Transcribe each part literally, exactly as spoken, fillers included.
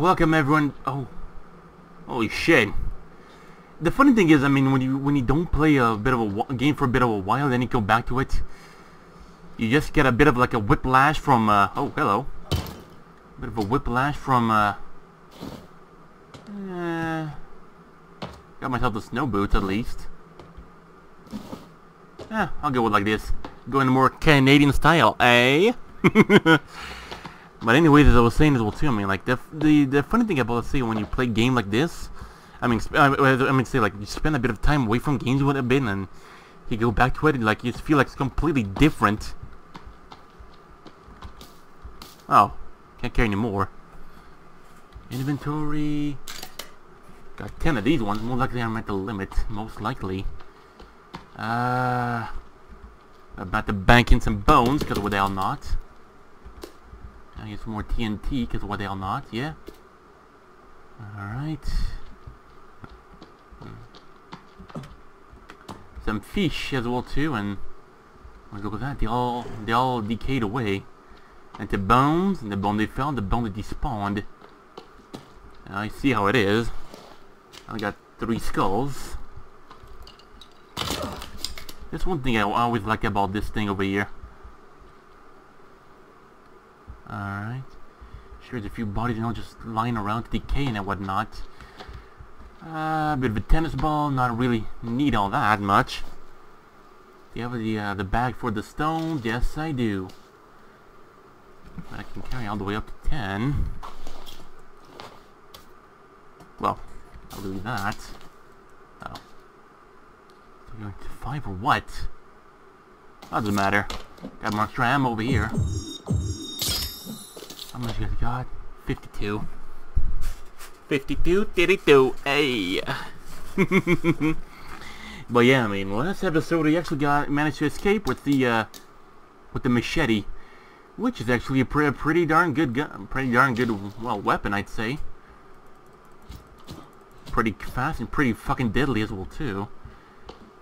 Welcome everyone. Oh, holy shit. The funny thing is, I mean, when you when you don't play a bit of a, a game for a bit of a while, then you go back to it, you just get a bit of like a whiplash from. Uh, oh, hello. A bit of a whiplash from. Uh, uh, got myself the snow boots at least. Yeah, I'll go with like this. Going more Canadian style, eh? But anyways, as I was saying as well too, I mean, like the the the funny thing about, let's say, when you play a game like this, I mean, I mean, say like you spend a bit of time away from games with a bit, and you go back to it, and like you just feel like it's completely different. Oh, can't carry any more. Inventory. Got ten of these ones. Most likely I'm at the limit. Most likely. Uh, about to bank in some bones, because why the hell not? I get some more T N T, because why the hell not? Yeah. All right. Some fish as well too, and look at that, they all they all decayed away. And the bones, and the bone they found, the bone they despawned. And I see how it is. I got three skulls. That's one thing I always like about this thing over here. Alright. Sure, there's a few bodies, you know, just lying around to decay and whatnot. Uh, a bit of a tennis ball, not really need all that much. Do you have the, uh, the bag for the stones? Yes, I do. I can carry all the way up to ten. Well, I'll do that. Oh. So going to five or what? Doesn't matter. Got more extra ammo over here. How much you guys got? fifty-two. fifty-two, thirty-two, hey. But yeah, I mean, last episode we actually got managed to escape with the uh, with the machete, which is actually a pre pretty darn good gun, pretty darn good well weapon, I'd say. Pretty fast and pretty fucking deadly as well too.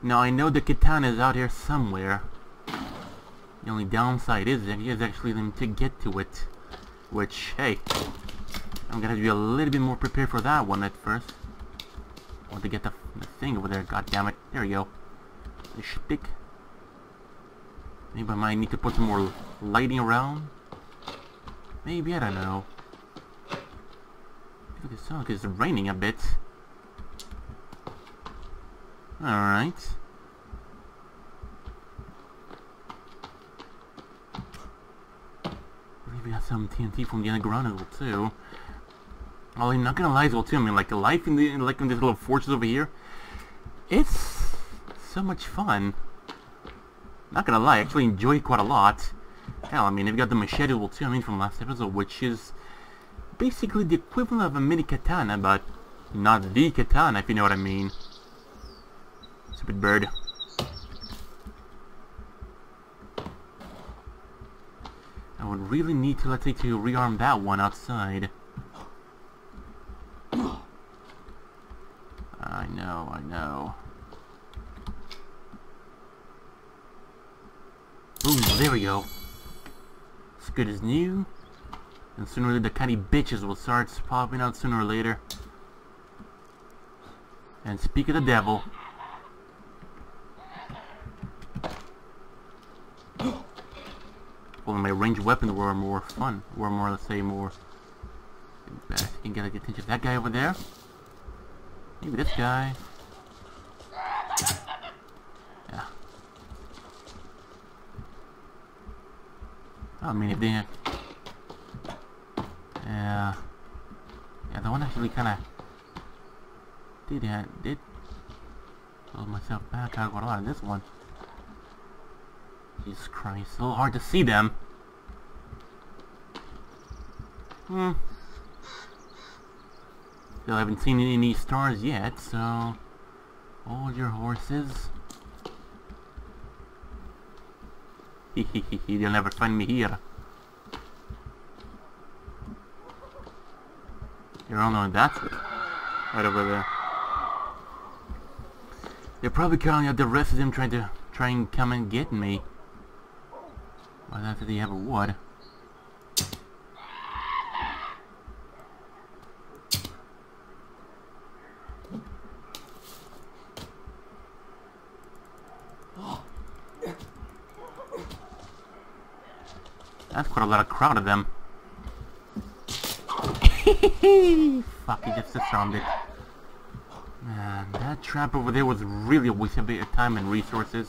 Now I know the katana is out here somewhere. The only downside is that he is actually them to get to it, which hey. I'm gonna have to be a little bit more prepared for that one at first. I want to get the, the thing over there, goddammit. There we go. The shtick. Maybe I might need to put some more lighting around. Maybe, I don't know. Look at some, because it's raining a bit. Alright. We got some T N T from the underground as well, too. Well, I'm not gonna lie as well too, I mean, like, the life in, the, like, in this little fortress over here, it's so much fun. Not gonna lie, I actually enjoy it quite a lot. Hell, I mean, they've got the machete as well too, I mean, from last episode, which is basically the equivalent of a mini katana, but not the katana, if you know what I mean. Stupid bird. I would really need to, let's say, to rearm that one outside. I know, I know. Boom, there we go. It's good as new. And sooner or later, the cunty bitches will start popping out sooner or later. And speak of the devil. Well, my ranged weapons were more fun. Were more, let's say, more... I can get the attention of that guy over there. Maybe this guy. Yeah. I mean, it didn't. Yeah. Yeah, the one actually kind of did that. Did hold myself back. I got a lot of this one. Jesus Christ! It's a little hard to see them. Hmm. Still haven't seen any stars yet, so hold your horses. Hehehehe, you'll never find me here. You're all knowing that's it. Right over there. They're probably calling out the rest of them trying to try and come and get me. Why not that they have a wood? That's quite a lot of crowd of them. Fuck, he just disarmed it. Man, that trap over there was really a waste of time and resources.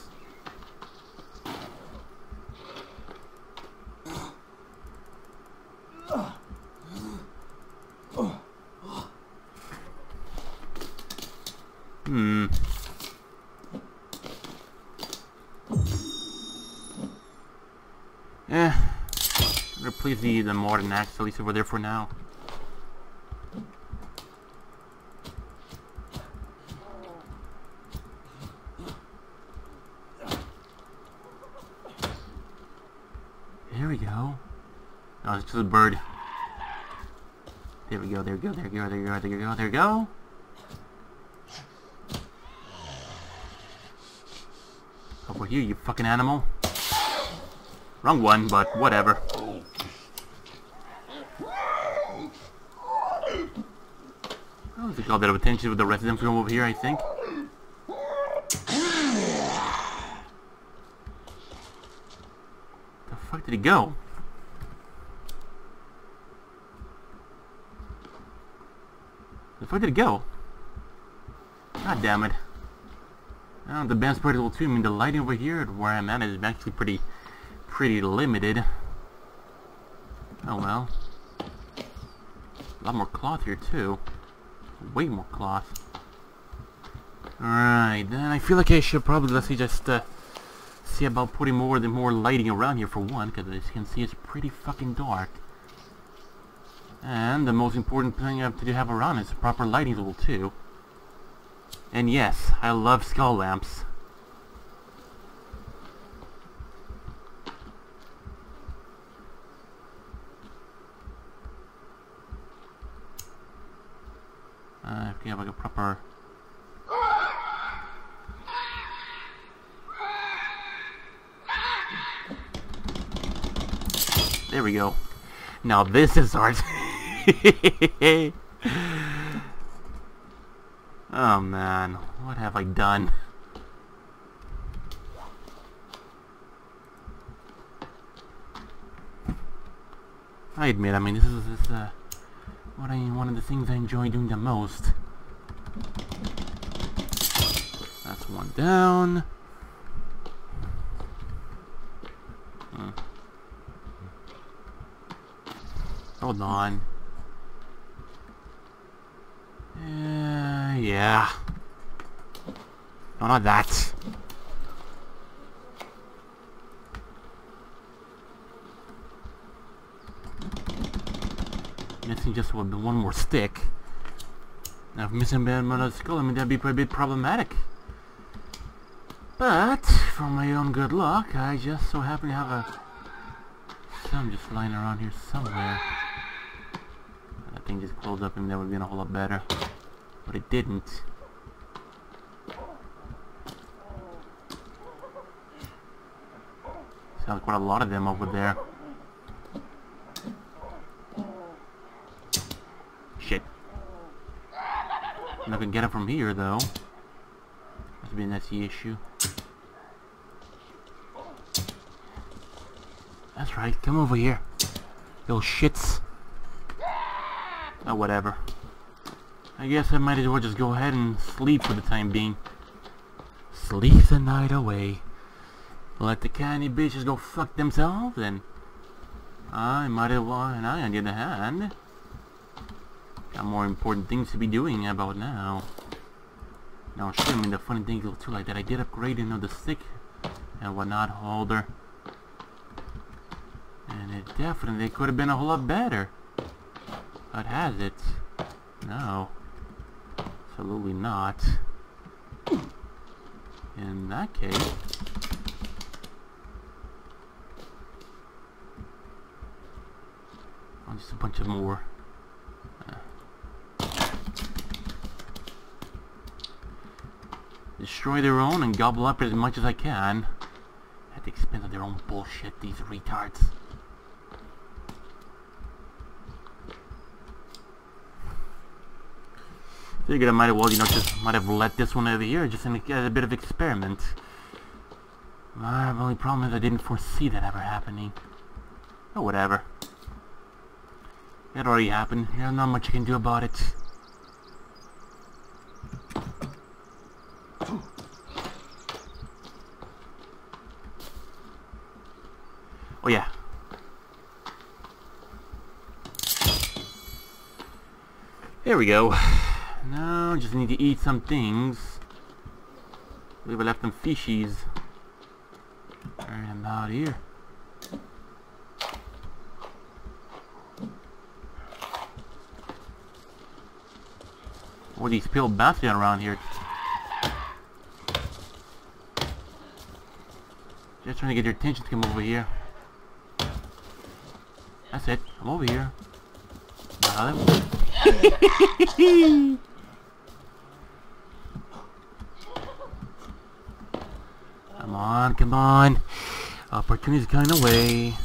Hmm. Eh. Replace the, the modern axe, at least over there for now. There we go. Oh, it's just a bird. There we go, there we go, there we go, there we go, there we go, there we go. Over here, you fucking animal. Wrong one, but whatever. I don't think all that attention with the rest of them from over here, I think. The fuck did he go? The fuck did he go? God damn it. Uh, the best part of all too, I mean the lighting over here where I'm at is actually pretty, pretty limited. Oh well. A lot more cloth here too. Way more cloth. Alright, then I feel like I should probably, let's see, just uh, see about putting more the more lighting around here for one, because as you can see it's pretty fucking dark. And the most important thing I have to have around is proper lighting level too. And yes, I love skull lamps. Uh, if you have like a proper... There we go. Now this is art. Oh man, what have I done? I admit, I mean, this is, this is uh, what I, one of the things I enjoy doing the most. That's one down. Hmm. Hold on. Uh, yeah. No, not that. Missing just one more stick. Now, if missing bad mother skull, I mean, that'd be a bit problematic. But, for my own good luck, I just so happen to have a... some just lying around here somewhere. That thing just closed up and that would have been a whole lot better. But it didn't. Sounds quite a lot of them over there. Shit. I'm not gonna get it from here though. That's been that's the issue. That's right, come over here. Yo shits. Oh whatever. I guess I might as well just go ahead and sleep for the time being. Sleep the night away. Let the candy bitches go fuck themselves, and I might as well, and I, on the other hand, got more important things to be doing about now. Now, sure, I mean, the funny thing too, like that, I did upgrade another stick and whatnot holder, and it definitely could have been a whole lot better. But has it? No. Absolutely not. In that case... Oh, just a bunch of more. Uh, destroy their own and gobble up as much as I can. At the expense of their own bullshit, these retards. Figured I might have, well, you know, just might have let this one over here, just in a, as a bit of experiment. My only problem is I didn't foresee that ever happening. But whatever. It already happened. There's not much I can do about it. Oh yeah. There we go. Now just need to eat some things. We've left some fishies. Right about here. What are these people bouncing around here? Just trying to get your attention to come over here. That's it. I'm over here. Wow. Come on, come on. Opportunity's going away.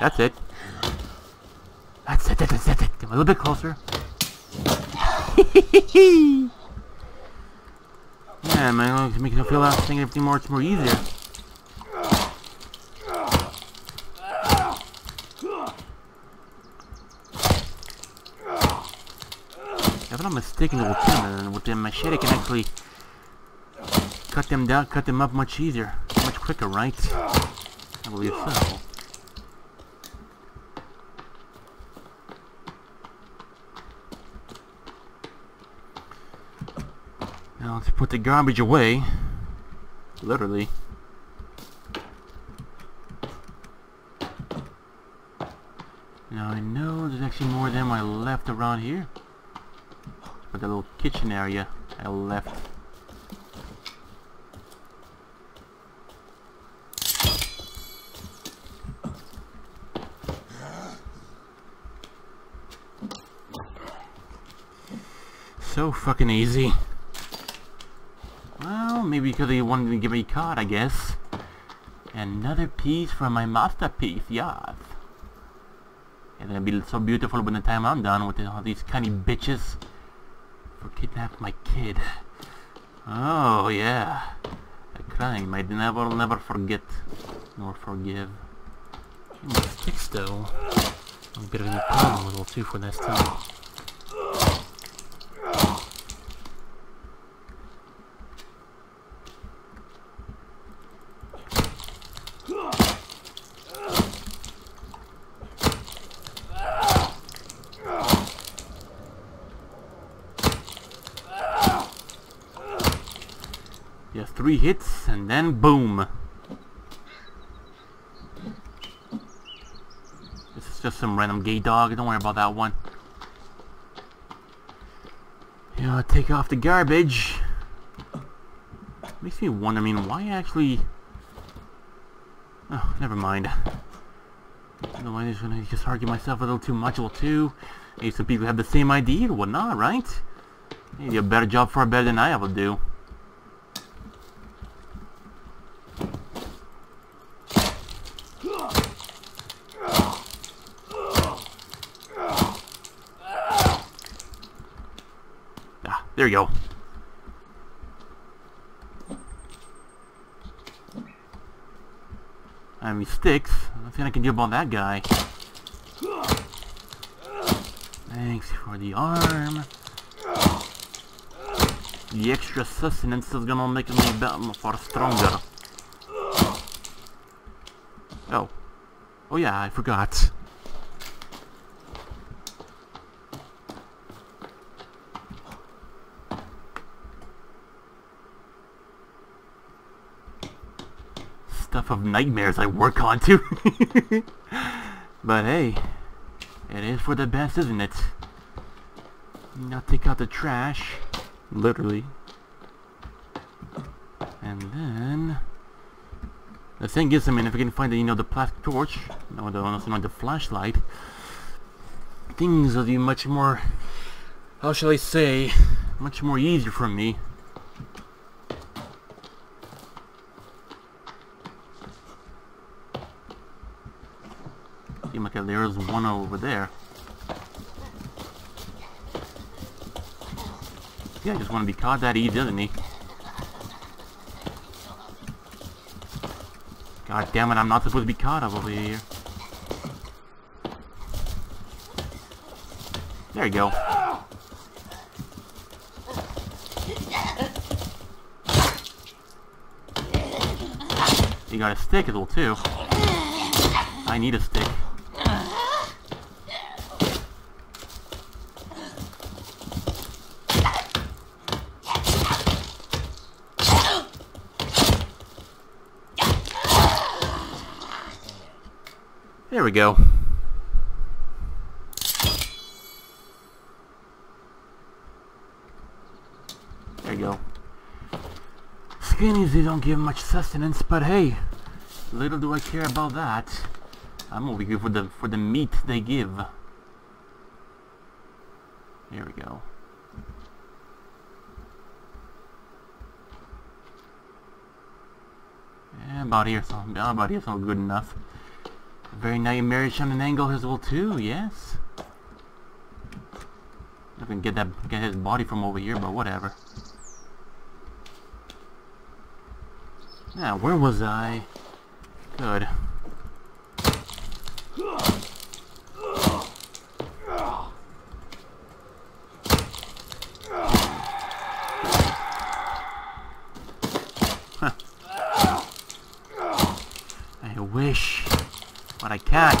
That's it. That's it, that's it, that's it. Come a little bit closer. Yeah, man, I'm gonna make you feel out like thinking everything more, it's more easier. If I'm not mistaken, with them, with the machete, I can actually cut them down, cut them up much easier, much quicker, right? I believe so. Now let's put the garbage away. Literally. Now I know there's actually more of them I left around here. But the little kitchen area I left. So fucking easy. Maybe because they wanted to give me a card, I guess. Another piece from my masterpiece, yes. It's gonna be so beautiful by the time I'm done with all these cunny bitches for kidnapping my kid. Oh yeah, a crime I never, never forget nor forgive. My sticks though, I'm getting a problem with all two for this time. Just three hits and then boom. This is just some random gay dog, don't worry about that one. You know, take off the garbage. Makes me wonder, I mean, why actually... Oh, never mind. I don't mind, just gonna just argue myself a little too much, a little too. Maybe some people have the same idea or whatnot, right? Maybe a better job for it better than I ever do. There you go. I mean sticks. Nothing I can do about that guy. Thanks for the arm. The extra sustenance is gonna make me better, far stronger. Oh. Oh yeah, I forgot. Stuff of nightmares I work on too. But hey, it is for the best, isn't it? Now take out the trash, literally, and then the thing is, I mean, if we can find the, you know, the plastic torch, no, the not the flashlight, things will be much more, how shall I say, much more easier for me. Seems like there is one over there. Yeah, I just want to be caught that easy, doesn't he? God damn it, I'm not supposed to be caught up over here. There you go. You got a stick as well, too. I need a stick. There we go. There you go. Skinnies, they don't give much sustenance, but hey, little do I care about that. I'm over here for the for the meat they give. There we go. Yeah, about here, so about here, so good enough. Very nightmarish on an angle as well too, yes. I can get that get his body from over here, but whatever. Now, where was I? Good. Huh. I wish. But I can't.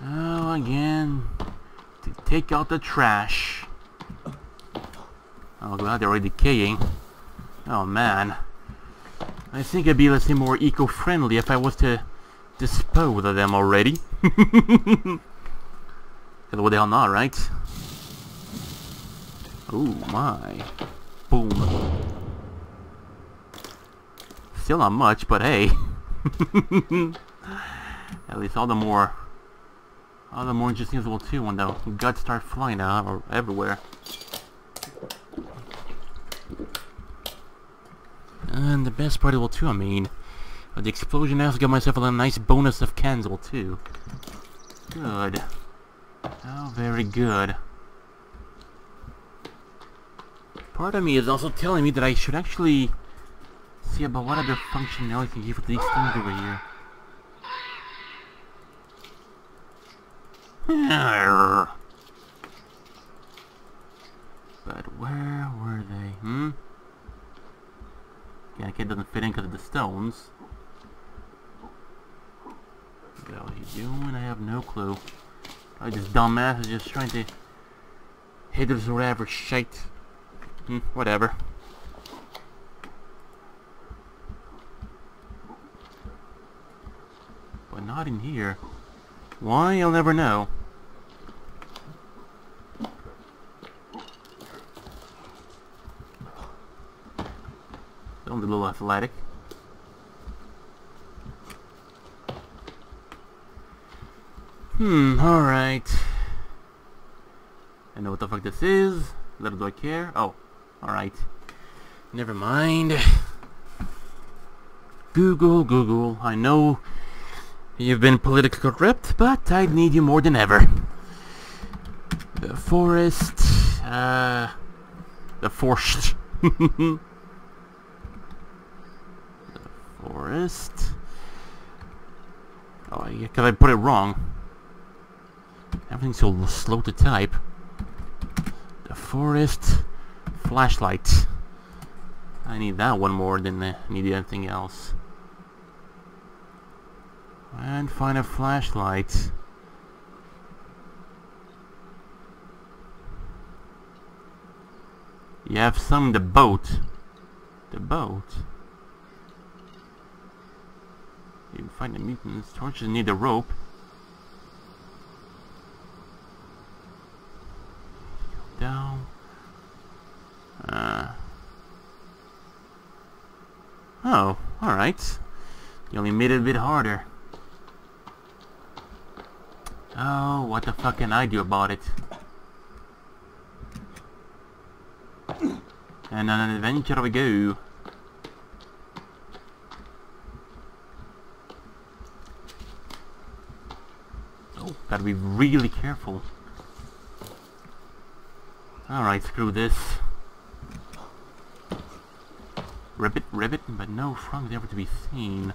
Oh, again. To take out the trash. Oh, glad they're already decaying. Oh, man. I think it'd be, let's say, more eco-friendly if I was to dispose of them already. Because what the hell not, right? Oh my. Boom. Still not much, but hey. At least all the more... all the more interesting as well, too, when the guts start flying out or everywhere. And the best part of it too, I mean, with the explosion, I also got myself a nice bonus of cans too. Good. Oh, very good. Part of me is also telling me that I should actually see about what other functionality I can give with these things over here. But where were they? Hmm? Yeah, the kid doesn't fit in because of the stones. What are you doing? I have no clue. I just dumbass is just trying to hit this whatever shite. Hmm, whatever. But not in here. Why? You'll never know. I'm a little athletic. Hmm, alright. I know what the fuck this is. Little do I care. Oh, alright. Never mind. Google, Google. I know you've been politically corrupt, but I need you more than ever. The forest. Uh, the forest. Forest. Oh, yeah, because I put it wrong. Everything's so slow to type. The forest flashlight. I need that one more than I need anything else. And find a flashlight. You have some in the boat. The boat? You can find the mutants. Torches need a rope. Down. Uh. Oh, alright. You only made it a bit harder. Oh, what the fuck can I do about it? and on an adventure we go. Oh, gotta be really careful. Alright, screw this. Ribbit, ribbit, but no frogs ever to be seen.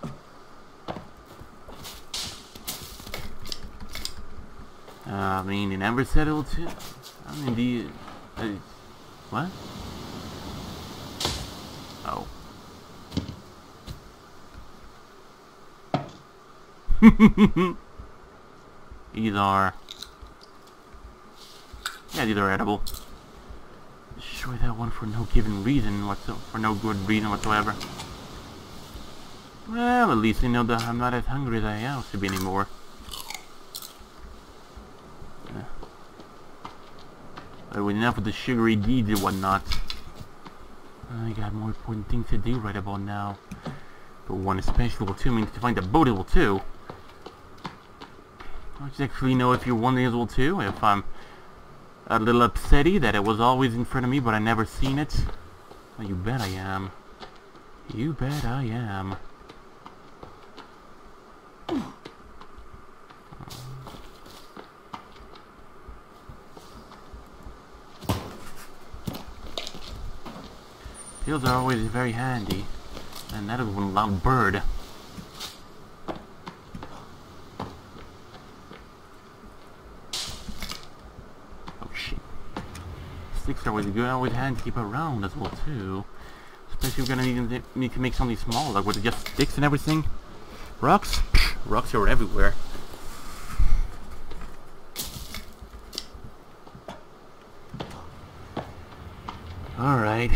Uh, I mean, they never settled it. I mean, the... Uh, what? Oh. These are... Yeah, these are edible. Destroy that one for no given reason whatsoever. For no good reason whatsoever. Well, at least they know that I'm not as hungry as I used to be anymore. Enough with the sugary deeds and whatnot. I got more important things to do right about now. But one especially too means to find a boatable too. I just actually know if you're one of these too. If I'm a little upsetty that it was always in front of me but I never seen it. Well, you bet I am. You bet I am. Seals are always very handy, and that is one loud bird. Oh shit! Sticks are always good, always handy to keep around as well too. Especially if we're gonna need, need to make something small, like with just sticks and everything. Rocks, rocks are everywhere. All right.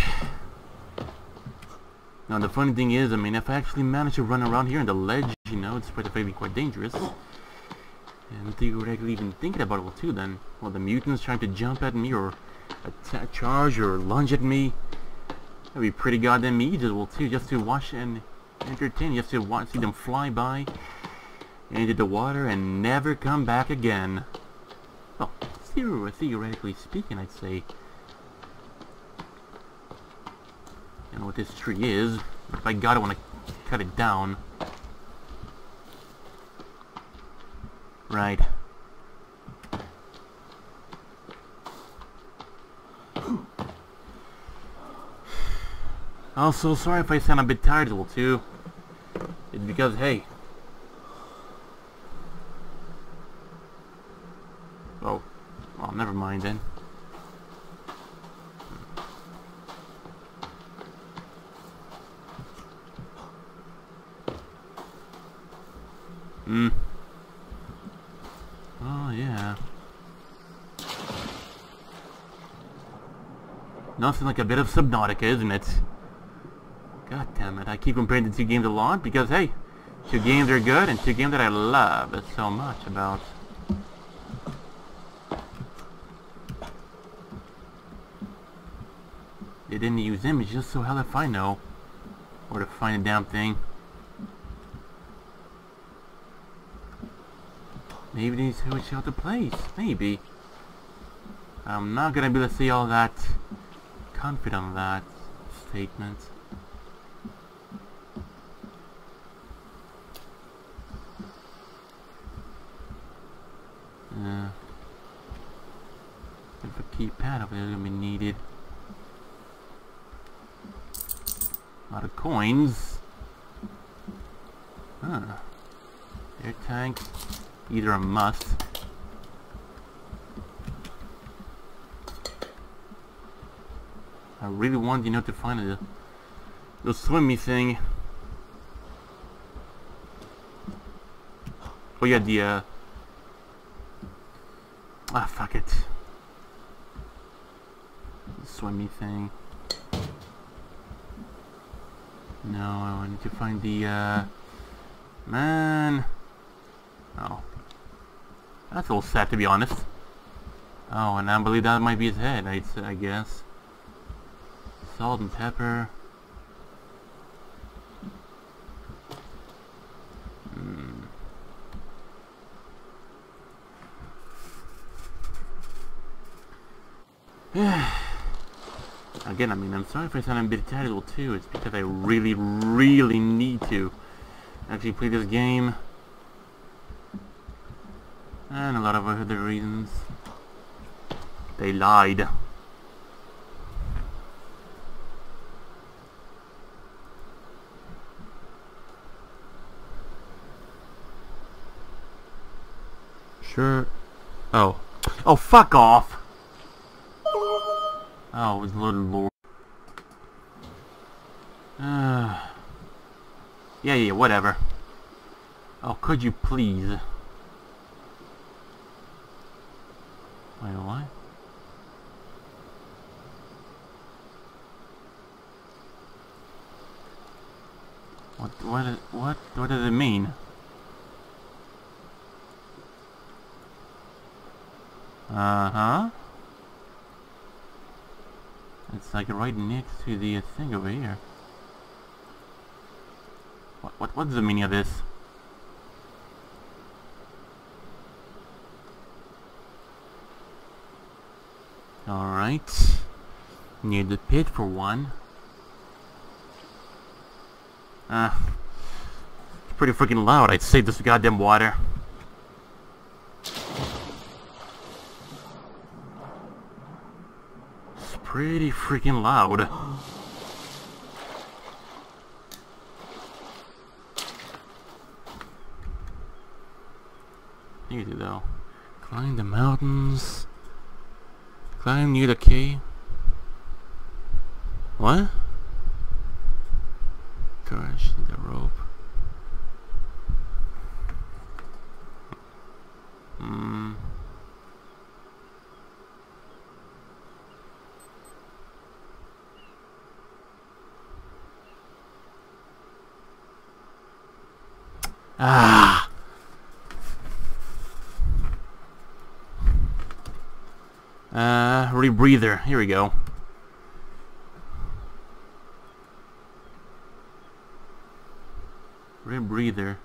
Now the funny thing is, I mean, if I actually manage to run around here on the ledge, you know, it's quite a quite dangerous. And if you were actually even thinking about it, well, too, then, well, the mutants trying to jump at me or attack, charge or lunge at me, that'd be pretty goddamn easy, well, too, just to watch and entertain, just to watch, see them fly by into the water and never come back again. Well, theoretically speaking, I'd say. I don't know what this tree is, but if I got it, I want to cut it down. Right. Also, sorry if I sound a bit tired a little too. It's because, hey. Oh. Well, never mind then. Mm. Oh yeah. Nothing like a bit of Subnautica, isn't it? God damn it! I keep comparing the two games a lot because hey, two games are good and two games that I love so much about. They didn't use images, so hell if I know where to find a damn thing. Maybe they need to switch out the place. Maybe. I'm not gonna be able to see all that confident on that statement. Uh, if a keypad over there is gonna be needed. A lot of coins. Huh. Air tank. Either a must. I really want you know to find a the swimmy thing. Oh yeah, the uh ah fuck it. The swimmy thing. No, I need to find the uh man. Oh. That's a little sad, to be honest. Oh, and I believe that might be his head, I, I guess. Salt and pepper. Mm. I again, I mean, I'm sorry if I sound a bit terrible too. It's because I really, really need to actually play this game. And a lot of other reasons. They lied. Sure. Oh. Oh, fuck off! Oh, it was a little lord. Uh, yeah, yeah, whatever. Oh, could you please? Wait, what? What, what, is, what, what does it mean? Uh-huh. It's like right next to the thing over here. What, what, what's the meaning of this? Alright. Near the pit for one. Ah. Uh, it's pretty freaking loud. I'd save this goddamn water. Pretty freaking loud. Easy though. Climb the mountains. Climb near the cave. What? Crash the rope. Hmm. Ah. Uh, rebreather. Here we go. Rebreather.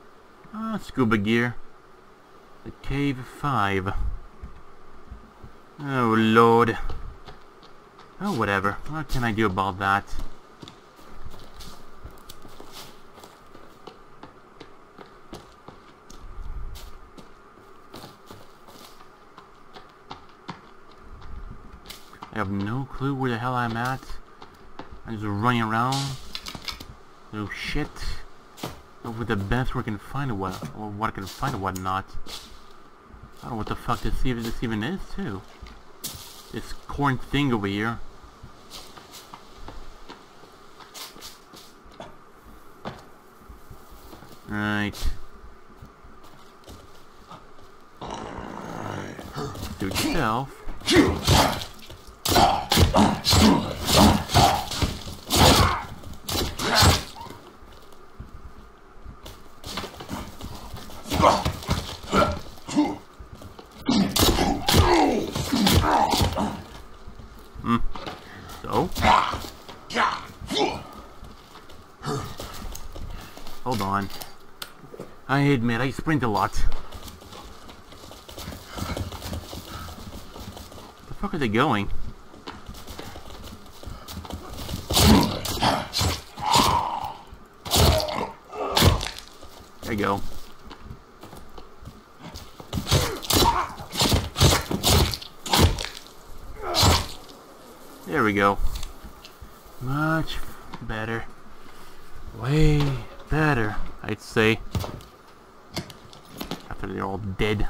Ah, uh, scuba gear. The cave five. Oh lord. Oh whatever. What can I do about that? I have no clue where the hell I'm at. I'm just running around. No shit. Over the best where I can find a what, or what I can find and whatnot. I don't know what the fuck this even, this even is too. This corn thing over here. Right. Do it yourself. Hmm. So? Hold on. I admit I sprint a lot. Where the fuck are they going? There you go. There we go. Much better. Way better, I'd say. After they're all dead.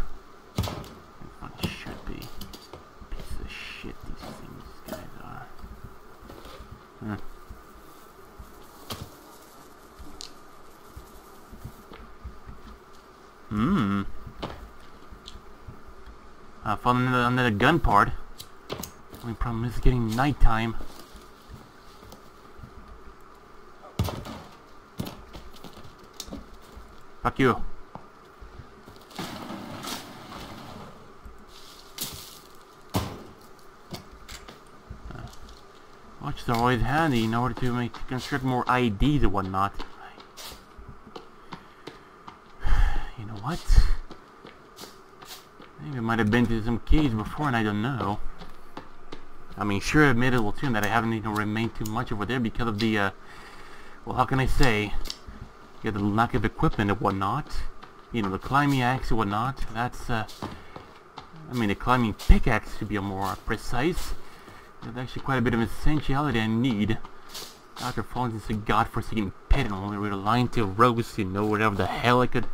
It should be. Piece of shit these things guys are. Huh. Hmm. I found another, another gun part. Only problem is getting nighttime. Fuck you. Uh, watch is always handy in order to make construct more I Ds and whatnot. What? I think it might have been to some keys before and I don't know. I mean, sure, admittable too, that I haven't even remained too much over there because of the, uh, well, how can I say, yeah, the lack of equipment and whatnot. You know, the climbing axe and whatnot. That's, uh, I mean, the climbing pickaxe, to be more precise. There's actually quite a bit of essentiality I need after falling into a godforsaken pit and only relying to roads, you know, whatever the hell I could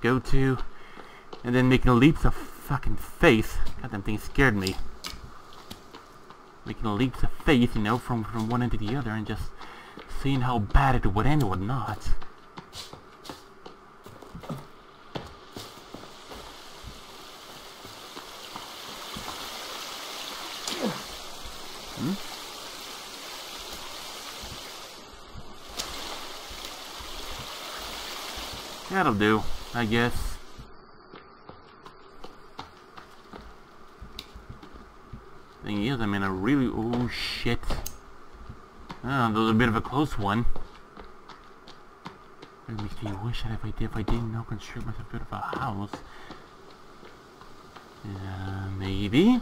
go to. And then making leaps of fucking faith. Goddamn thing scared me. Making leaps of faith, you know, from, from one end to the other and just seeing how bad it would end or not. Hmm? That'll do, I guess. Thing is, I'm in a really... oh shit. Ah, oh, that was a bit of a close one. It makes me wish that if I did, if I didn't now construct myself a bit of a house. Uh, maybe?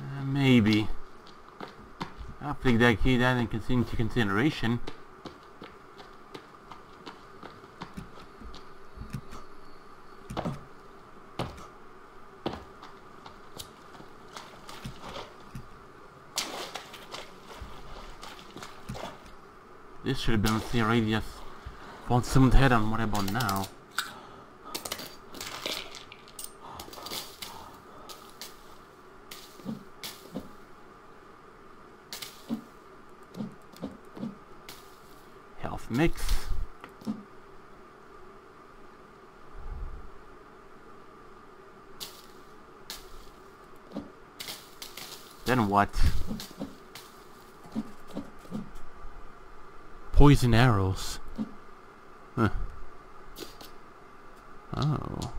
Uh, maybe. I'll take that key that and continue into consideration. This should have been with the radius. Found someone's head on what about now? Mix. Then what? Poison arrows. Huh. Oh.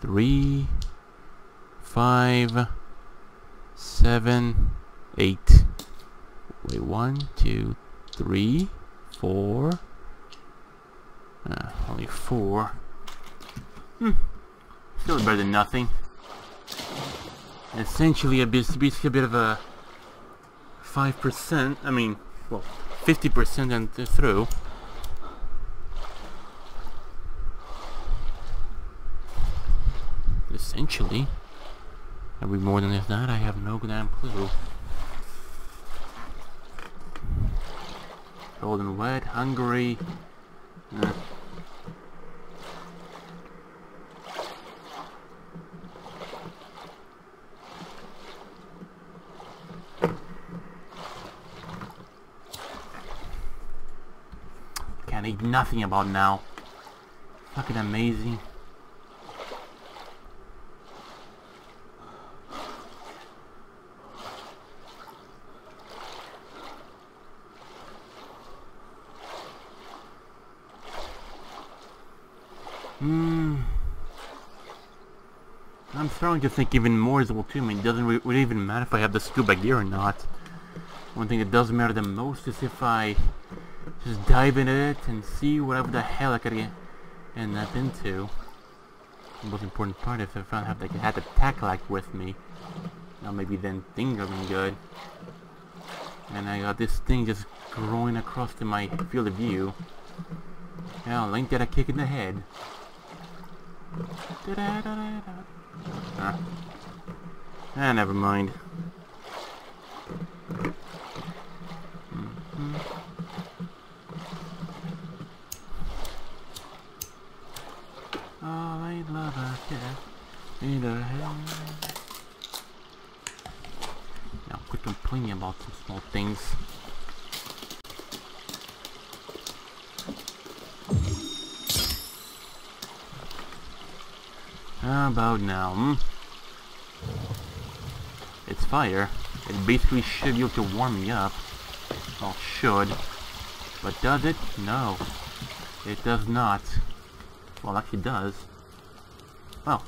Three, five, seven, eight. Wait, one, two, three. Four. Uh, only four. Hmm. Still better than nothing. Essentially, a bit, a bit of a five percent. I mean, well, fifty percent and through. Essentially, I mean, more than that, I have no damn clue. Cold and wet, hungry. Nah. Can't eat nothing about now. Fucking amazing. Hmm. I'm starting to think even more is well too. I mean, it doesn't re really even matter if I have the scuba gear or not. One thing that does matter the most is if I just dive into it and see whatever the hell I could end up into. The most important part is if I have to have the tackle act with me. Now maybe then things are going good. And I got this thing just growing across to my field of view. Yeah, Link got a kick in the head. Da -da -da -da -da. Ah. ah, never mind. Mm-hmm. Oh, I love a cat in the head. Now, quit complaining about some small things. How about now? Hmm? It's fire. It basically should be able to warm me up. Well, should. But does it? No. It does not. Well, actually does. Oh.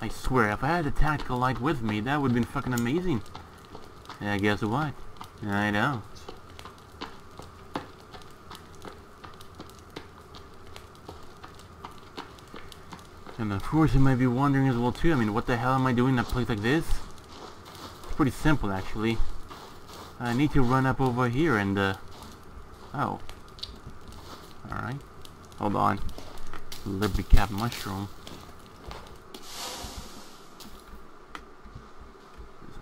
I swear, if I had a tactical light with me, that would've been fucking amazing. Yeah, guess what? I know. And of course you might be wondering as well too, I mean, what the hell am I doing in a place like this? It's pretty simple actually. I need to run up over here and uh... oh. Alright. Hold on. Libercap mushroom.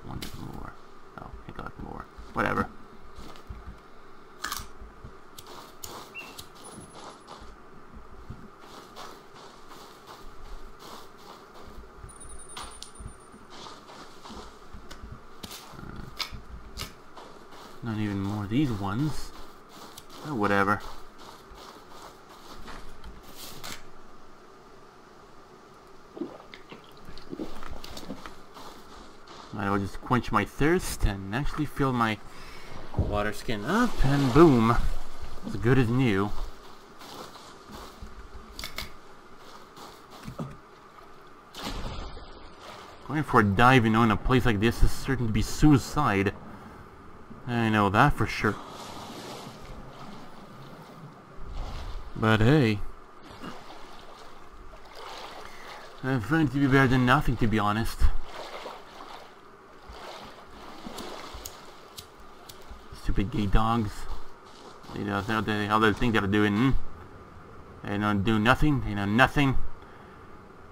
There's one more. Oh, I got more. Whatever. Not even more of these ones. Oh, whatever. I will just quench my thirst and actually fill my water skin up, and boom, as good as new. Going for a dive, you know, in a place like this is certain to be suicide. I know that for sure. But hey, I find it to be better than nothing, to be honest. Stupid gay dogs. They don't know what the hell they think they're doing. Hmm? They don't do nothing. They know nothing.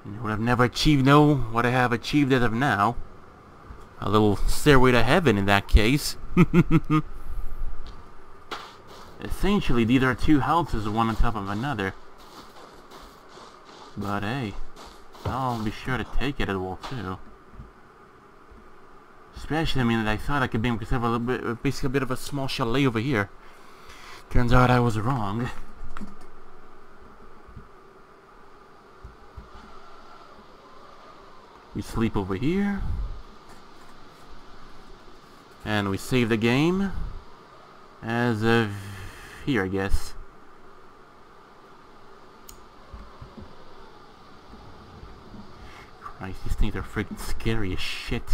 And what I've never achieved, no, what I have achieved as of now. A little stairway to heaven in that case. Essentially, these are two houses, one on top of another. But hey, I'll be sure to take it as well too. Especially, I mean, I thought I could be myself a little bit, basically a bit of a small chalet over here. Turns out I was wrong. We sleep over here. And we save the game as of here, I guess. Christ, these things are freaking scary as shit.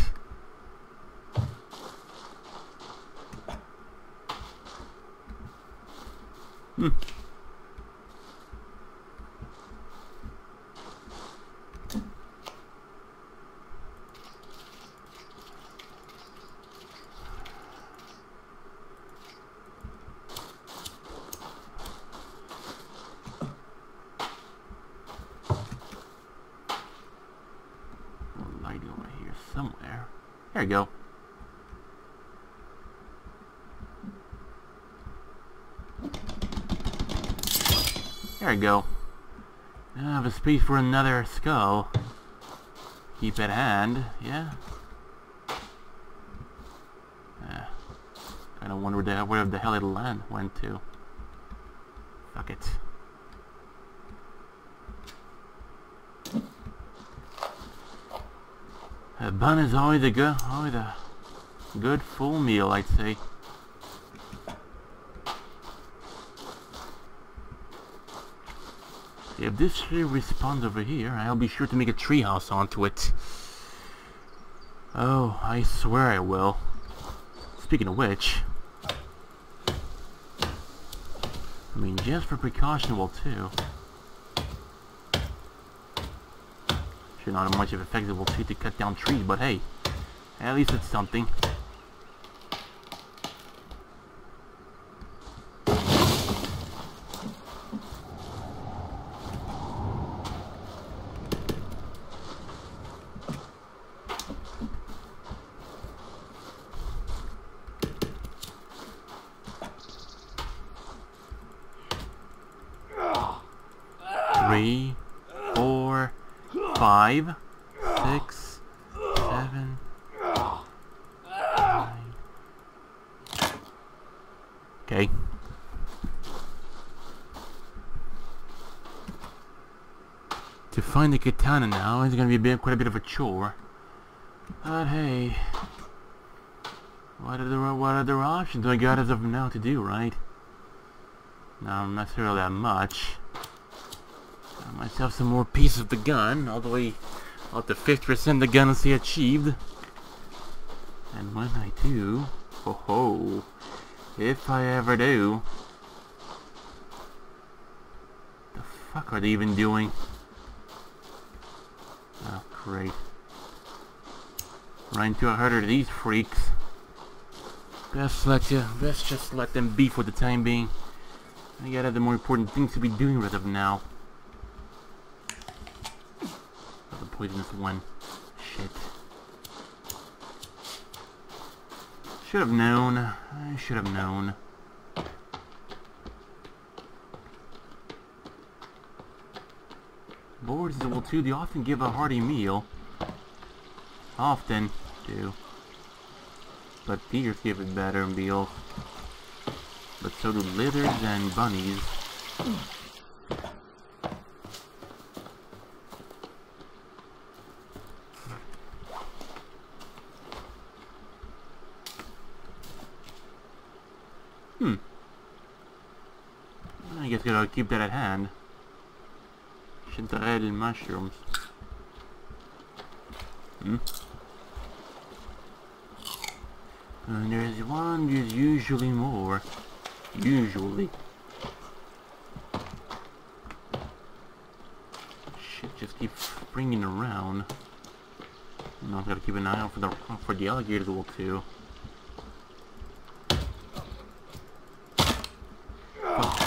Hmm. Somewhere. There we go. There we go. Now I have a space for another skull. Keep at hand, yeah? Uh, kinda wonder where the, where the hell it land went to. Fuck it. A bun is always a good, always a good full meal, I'd say. If this tree responds over here, I'll be sure to make a treehouse onto it. Oh, I swear I will. Speaking of which, I mean, just for precaution, well, too. Sure, not much of effect it will take to cut down trees, but hey, at least it's something. Three, four, Five, six, seven, nine. Okay. To find the katana now is going to be quite a bit of a chore. But hey, what other what other options do I got as of now to do, right? Not necessarily that much. Got myself some more pieces of the gun, all the way up to fifty percent of the gun is achieved. And when I do, ho ho, if I ever do, the fuck are they even doing? Great. Run into a herd of these freaks. Best let you. Best just let them be for the time being. I gotta have the more important things to be doing right up now. The poisonous one. Shit. Should have known. I should have known. Boards is level two. They often give a hearty meal. Often do. But deers give it better meal. But so do lizards and bunnies. Hmm. I guess I gotta keep that at hand. Chanterelle mushrooms. Hmm. And there's one, there's usually more. Usually. Shit just keeps springing around. Now I've got to keep an eye out for the for the alligator to walk too. Fuck,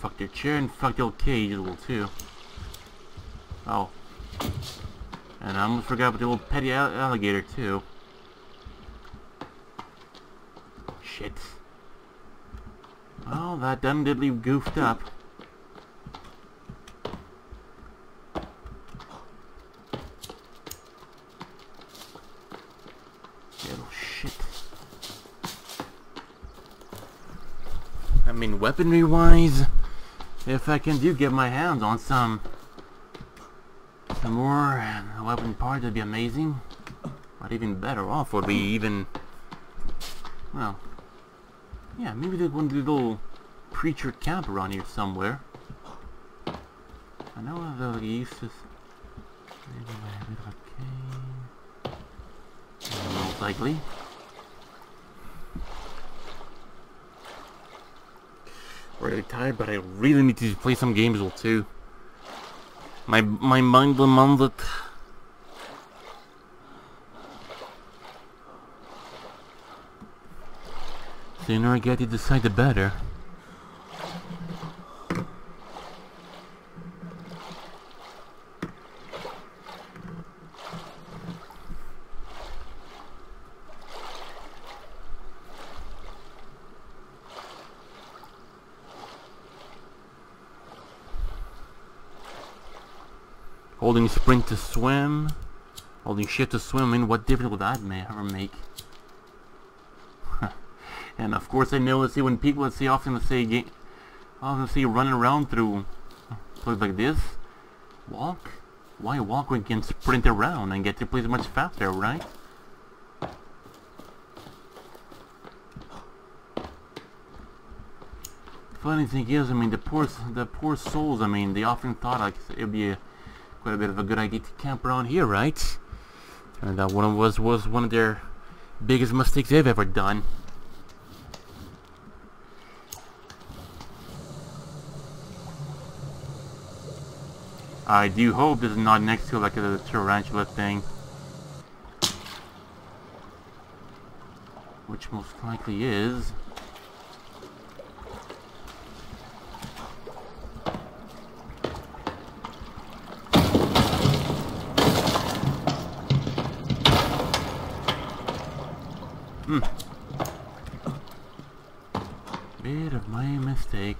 fuck their chair and fuck the old cage a little too. Oh. And I almost forgot about the old petty all alligator too. Shit. Well, that done diddly goofed up. Little shit. I mean, weaponry-wise, if I can do get my hands on some, some more weapon parts, that'd be amazing. But even better off would be even, well. Yeah, maybe there's one little preacher camp around here somewhere. I know of the uses. Maybe I have a cane. Most likely. Really tired, but I really need to play some games well too. My my mind demands it. The sooner I get it decide, the better. Holding sprint to swim, holding shift to swim in, what difference would that may ever make? And of course I know, let's see, when people, let's see, often let's say, get, often see running around through places like this. Walk? Why walk when you can sprint around and get to places much faster, right? The funny thing is, I mean, the poor, the poor souls, I mean, they often thought like it would be a, quite a bit of a good idea to camp around here, right? And that one was, was one of their biggest mistakes they've ever done. I do hope this is not next to like a tarantula thing. Which most likely is. Hmm. Bit of my mistake.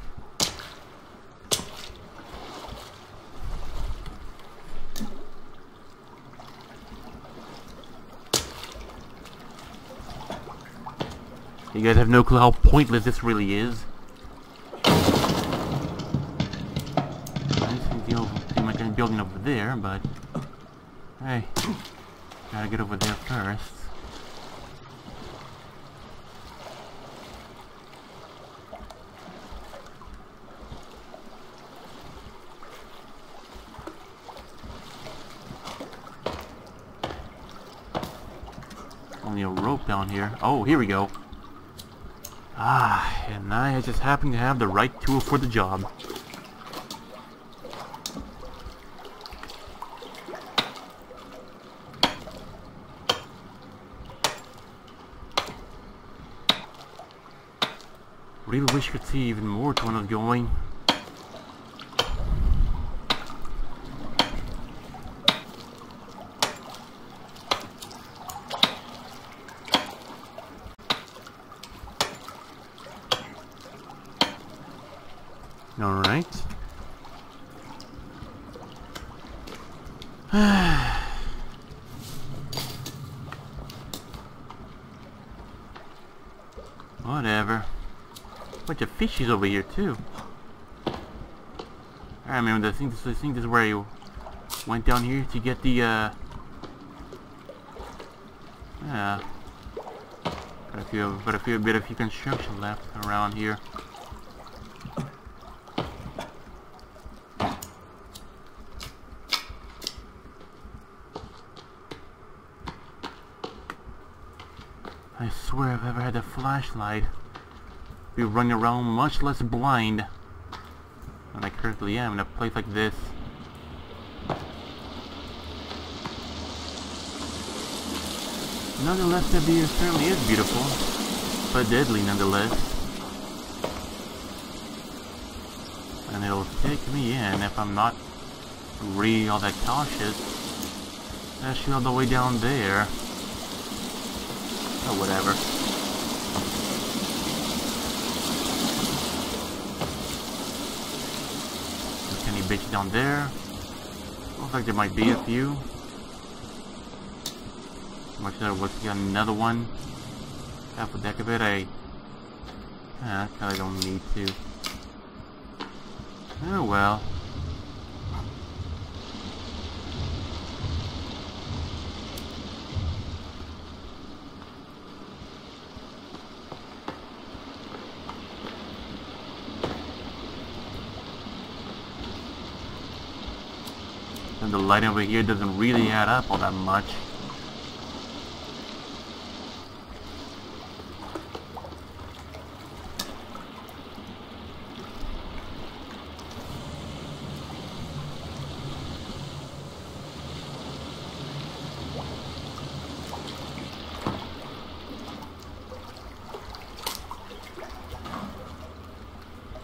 You guys have no clue how pointless this really is. I just deal with like I'm building over there, but hey, gotta get over there first. Only a rope down here. Oh, here we go. Ah, and I just happen to have the right tool for the job. really wish we could see even more to where I was going. Whatever. Bunch of fishies over here too. I remember. I think this. I think this is where you went down here to get the. Uh, yeah. Got a few. Got a few. Bit of few construction left around here. I swear if I ever had a flashlight, I'd be running around much less blind than I currently am in a place like this. Nonetheless, the view certainly is beautiful, but deadly nonetheless. And it'll take me in if I'm not really all that cautious. Especially all the way down there. Or whatever. There's any bitch down there. Looks like there might be a few. Much there was another one. Half a deck of it, I uh, kinda don't need to. Oh well. And the light over here doesn't really add up all that much.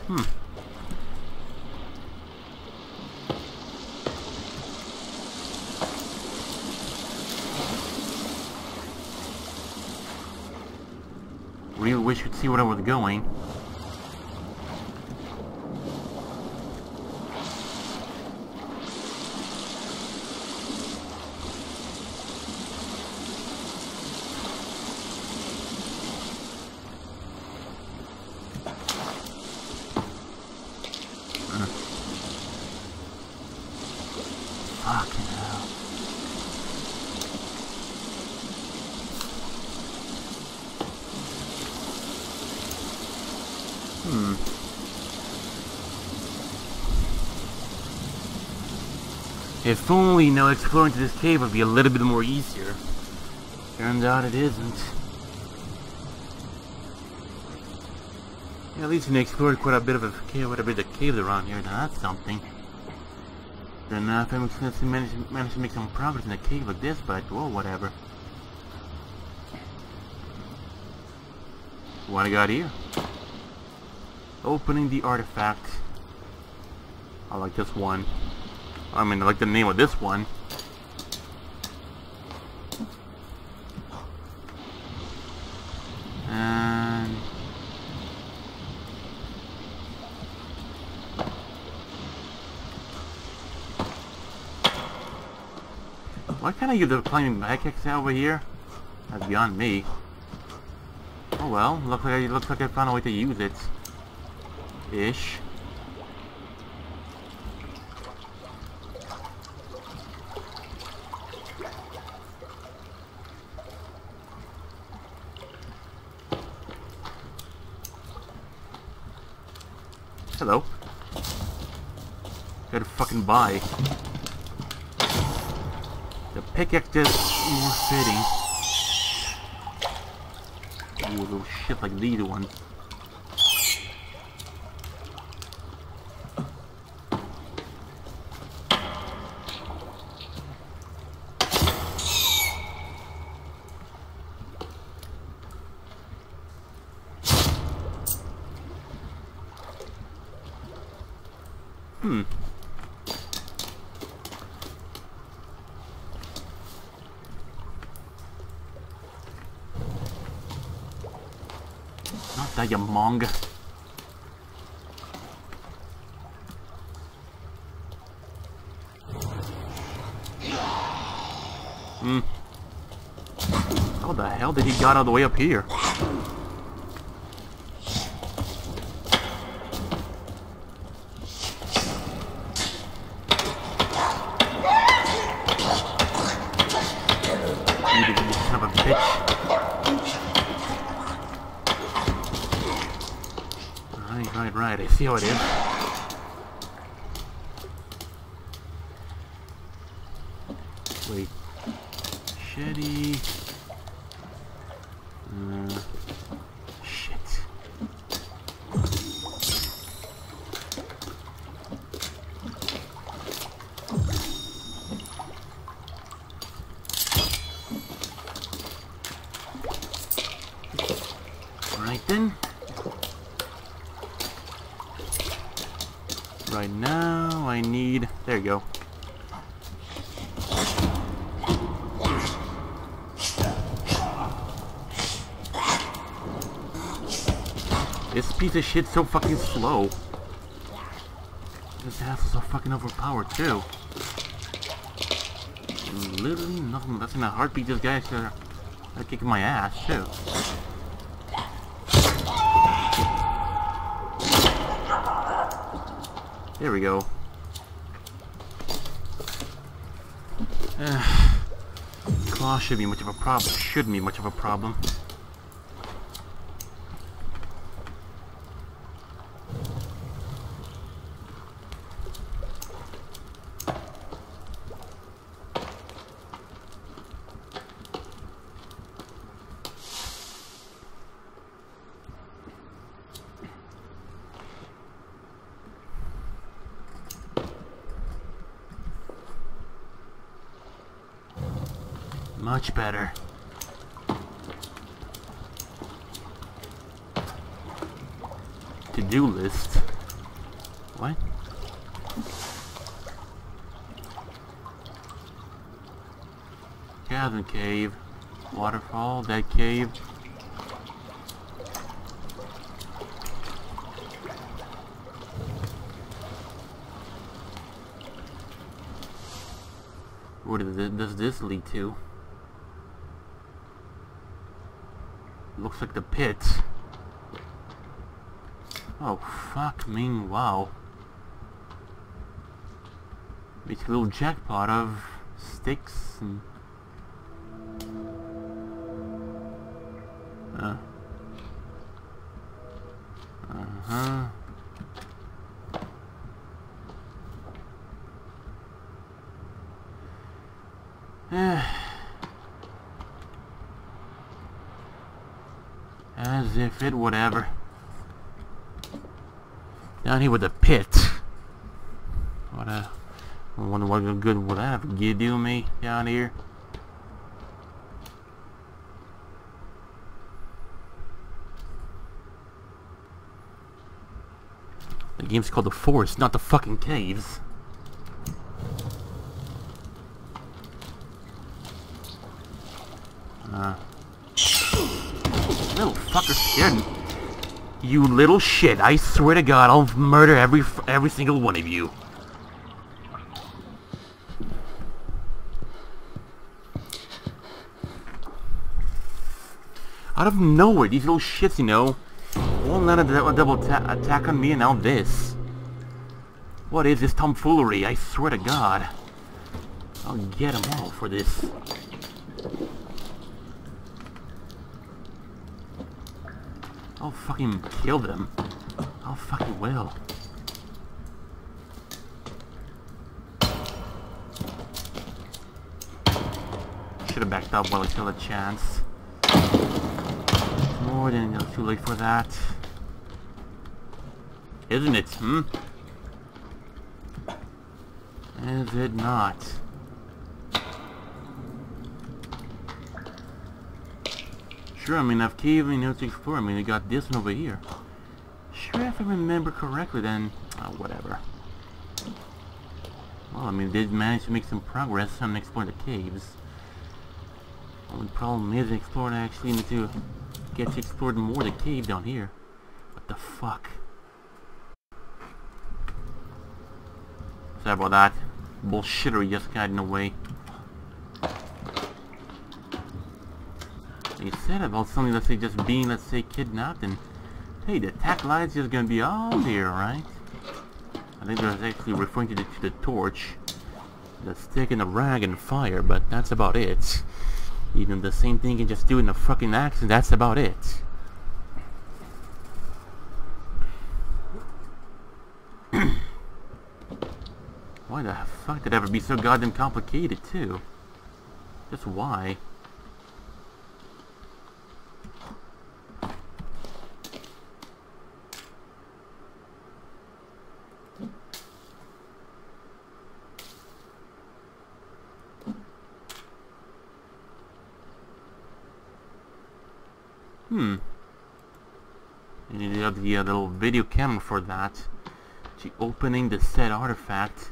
Hmm. Really wish you could see where I was going. Hmm. If only, you know, exploring to this cave would be a little bit more easier. Turns out it isn't. Yeah, at least we explored quite a bit of a cave, quite a bit of caves around here. Now that's something. Good enough, I managed, managed to make some progress in a cave like this, but whoa, whatever. What I got here? Opening the artifact. I like this one. I mean, I like the name of this one. And why can't I use the climbing pickaxe over here? That's beyond me. Oh well, looks like I, looks like I found a way to use it. Ish. Hello. Gotta fucking buy. The pickaxe is more fitting. Ooh, little shit like these ones. Hmm. Not that you mong. Hmm. How the hell did he get out of the way up here? See how it is. Wait. Shetty. Uh, shit. Alright then. Right now, I need... There you go. This piece of shit's so fucking slow. This asshole's so fucking overpowered, too. Literally nothing less than a heartbeat. This guy's uh, kicking my ass, too. There we go. Uh, claw should be much of a problem. Shouldn't be much of a problem. Much better. To-do list. What? Chasm cave. Waterfall. That cave. Where does this lead to? Looks like the pit. Oh, fuck me, wow. Makes a little jackpot of sticks and... Uh. Uh-huh. Eh. As if it would ever. Down here with the pit. What a... I wonder what good would that have do me down here. The game's called The Forest, not the fucking caves. Uh... Little fucker scared me. You little shit, I swear to God, I'll murder every every single one of you. Out of nowhere, these little shits, you know, won't let a double attack on me and now this. What is this tomfoolery? I swear to God. I'll get them all for this. I'll fucking kill them. I'll fucking will. Should have backed up while I still had a chance. More than enough, too late for that. Isn't it, hmm? Is it not? Sure, I mean, I've caved in here to explore. I mean, we got this one over here. Sure, if I remember correctly, then... Oh, whatever. Well, I mean, they did manage to make some progress on exploring the caves. The only problem is the explorer actually needs to get to explore more of the cave down here. What the fuck? Sorry about that. Bullshittery just got in the way. They said about something, let's say, just being, let's say, kidnapped, and hey, the attack light's just gonna be all there, right? I think they're actually referring to the, to the torch that's taking a rag and fire, but that's about it. Even the same thing you can just do in a fucking action, that's about it. Why the fuck did it ever be so goddamn complicated, too? Just why? Hmm. You need to have the uh, little video camera for that. She opening the said artifact.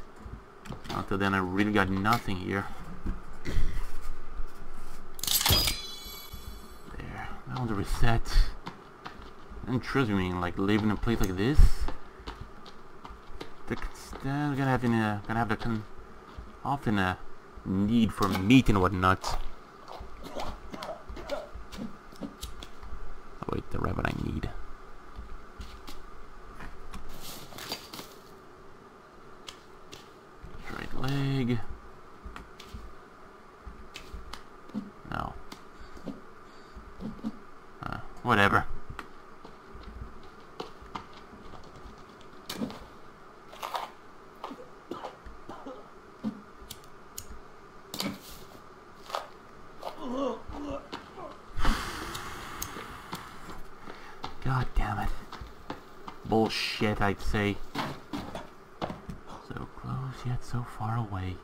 Until then, I really got nothing here. There. That one's a reset. And trust me, like living in a place like this, they're gonna have in a, gonna have a often a need for meat and whatnot. Wait, the rabbit I need. Right leg. No. Uh, whatever. God damn it. Bullshit, I'd say. So close, yet so far away.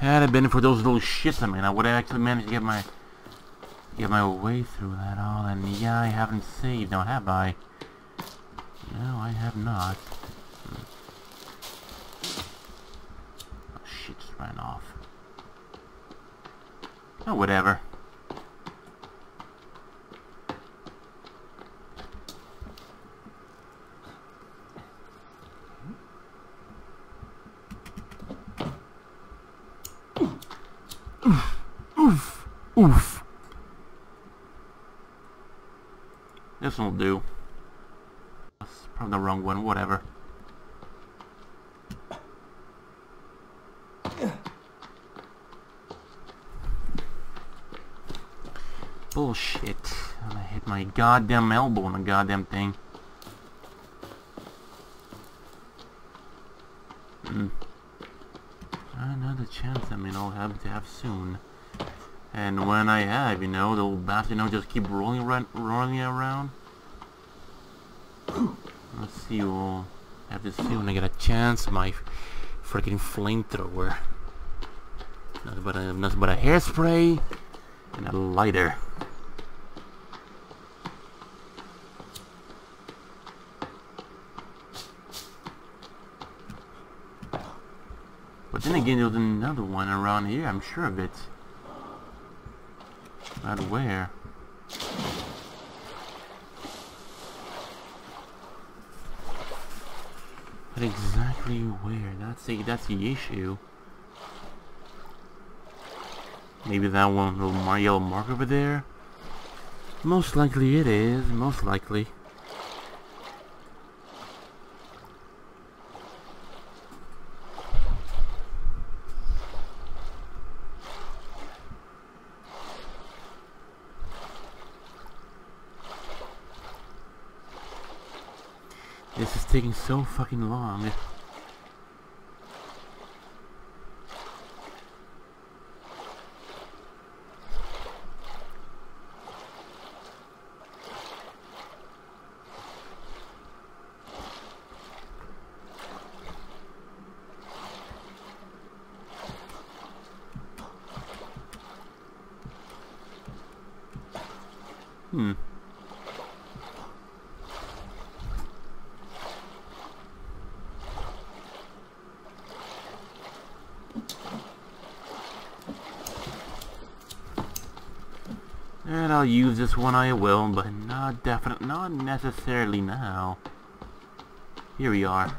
Had it been for those little shits, I mean, I would have actually managed to get my... get my way through that all, and yeah, I haven't saved, now have I? No, I have not. Hmm. Oh, shit, just ran off. Oh, whatever. Oof. Oof. Oof. This one'll do. That's probably the wrong one, whatever. Bullshit. I hit my goddamn elbow on the goddamn thing. Mm. Another chance I mean I'll have to have soon. And when I have, you know, the old bastard, you know, just keep rolling around, rolling around. Let's see, we'll have to see when I get a chance, my freaking flamethrower. Nothing but a, nothing but a hairspray and a lighter. But then again, there's another one around here, I'm sure of it. Not where. But exactly where? That's the, that's the issue. Maybe that one little yellow mark over there? Most likely it is, most likely. This is taking so fucking long. Hmm. I'll use this one, I will, but not definite, not necessarily now. Here we are.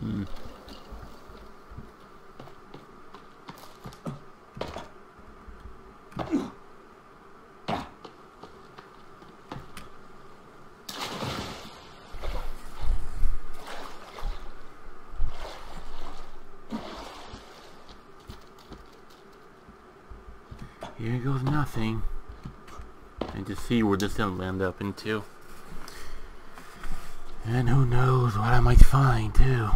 Hmm. Here goes nothing. And to see where this is gonna land up into. And who knows what I might find too.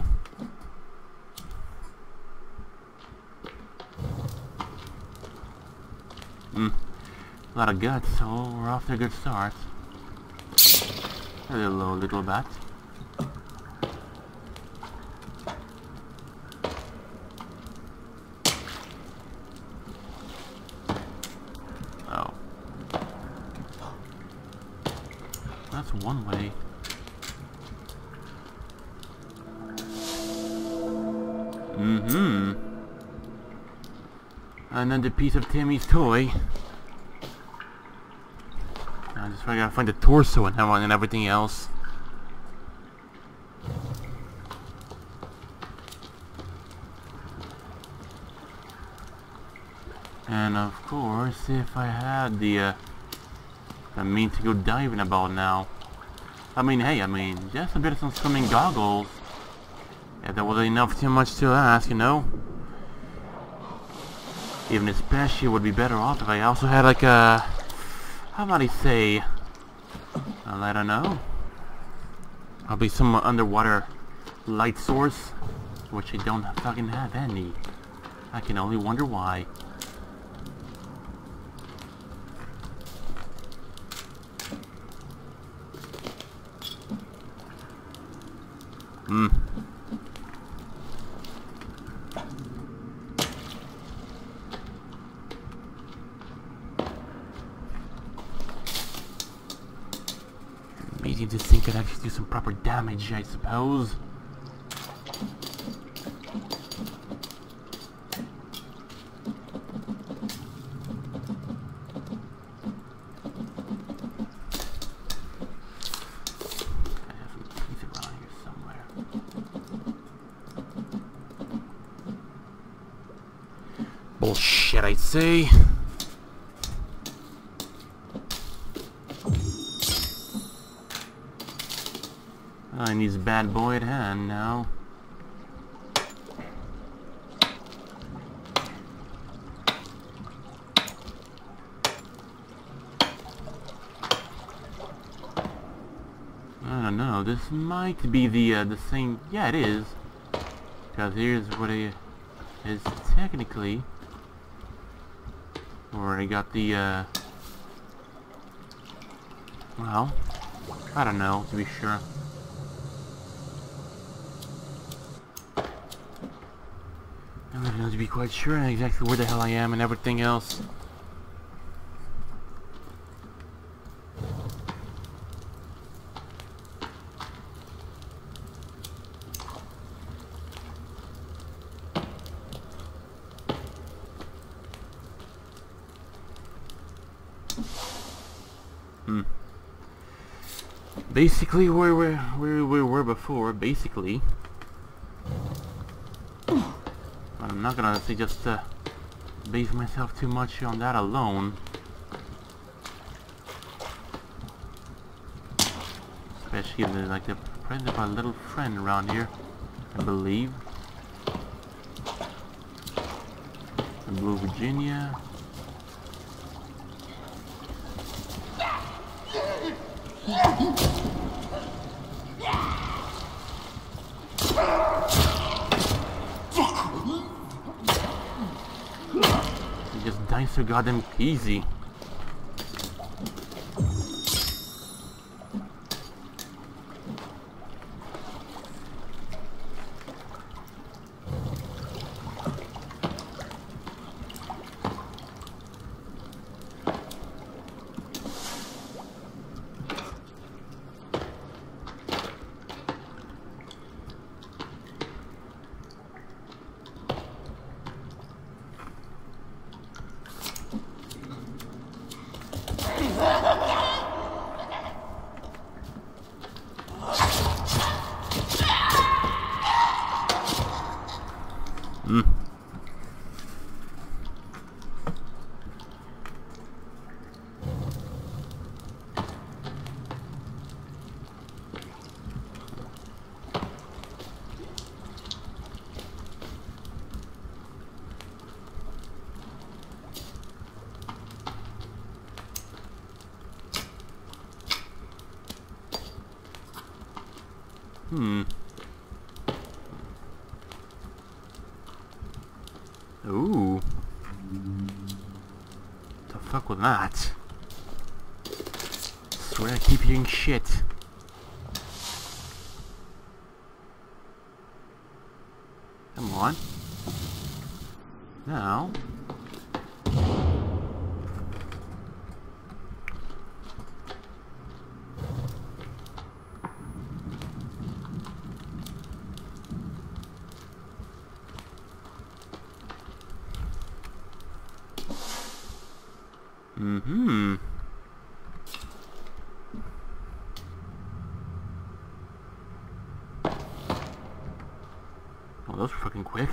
Hmm. A lot of guts, so we're off to a good start. Hello, little bat. One way. Mm-hmm. Another piece of Timmy's toy. I just gotta find the torso and everyone and everything else. And of course, if I had the uh, the means to go diving about now. I mean, hey, I mean, just a bit of some swimming goggles. If that wasn't enough, too much to ask, you know? Even especially would be better off if I also had like a... How might I say? Well, I don't know. Probably some underwater light source. Which I don't fucking have any. I can only wonder why. Mm. Amazing this thing could actually do some proper damage, I suppose. Bullshit, I say. I need this bad boy at hand now. I don't know. This might be the uh, the same. Yeah, it is. Because here's what it is technically. Already got the, uh, well, I don't know, to be sure. I don't know to be quite sure exactly where the hell I am and everything else. Hmm. Basically where we where we were before, basically. But I'm not gonna say just uh, base myself too much on that alone. Especially if there's like the presence of our little friend around here, I believe. The Blue Virginia. He just dies so goddamn easy. Hmm. Ooh. The fuck with that? I swear I keep hitting shit. Come on. Now. Mm-hmm. Oh, those were fucking quick.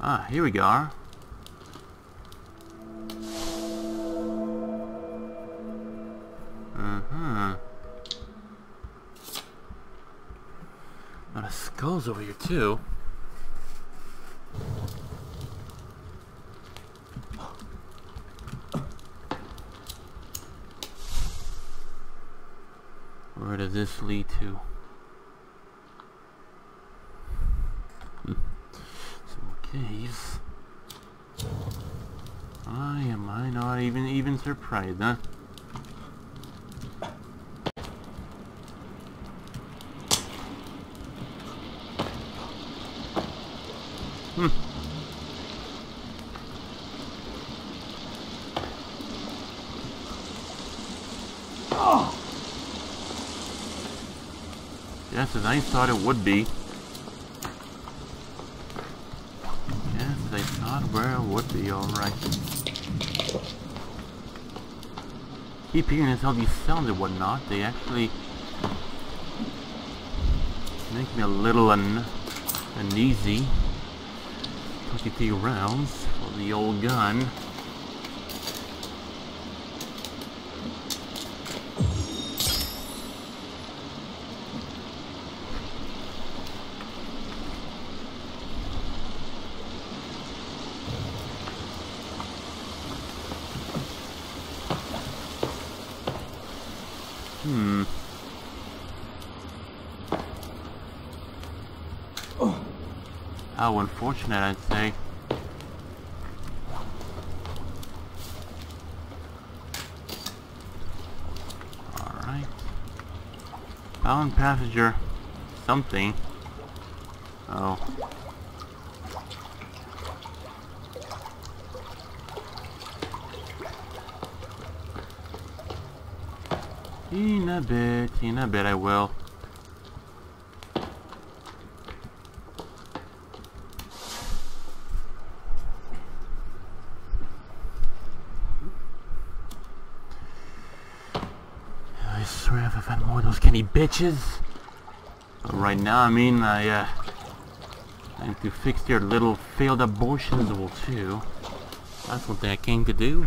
Ah, here we go. Skulls over here too. Where does this lead to? Hmm. Some caves. Why am I not even even surprised, huh? Hmm. Oh. Yes, as I thought it would be. Yes, as I thought where it would be, alright. Keep hearing as all these sounds and whatnot, they actually make me a little un uneasy. twenty-three rounds for the old gun. Hmm. How unfortunate, I'd say. Alright. Bound passenger. Something. Oh. In a bit, in a bit I will. I've had more of those candy bitches. But right now, I mean, I, uh, I need to fix their little failed abortions, well, too. That's what I came to do.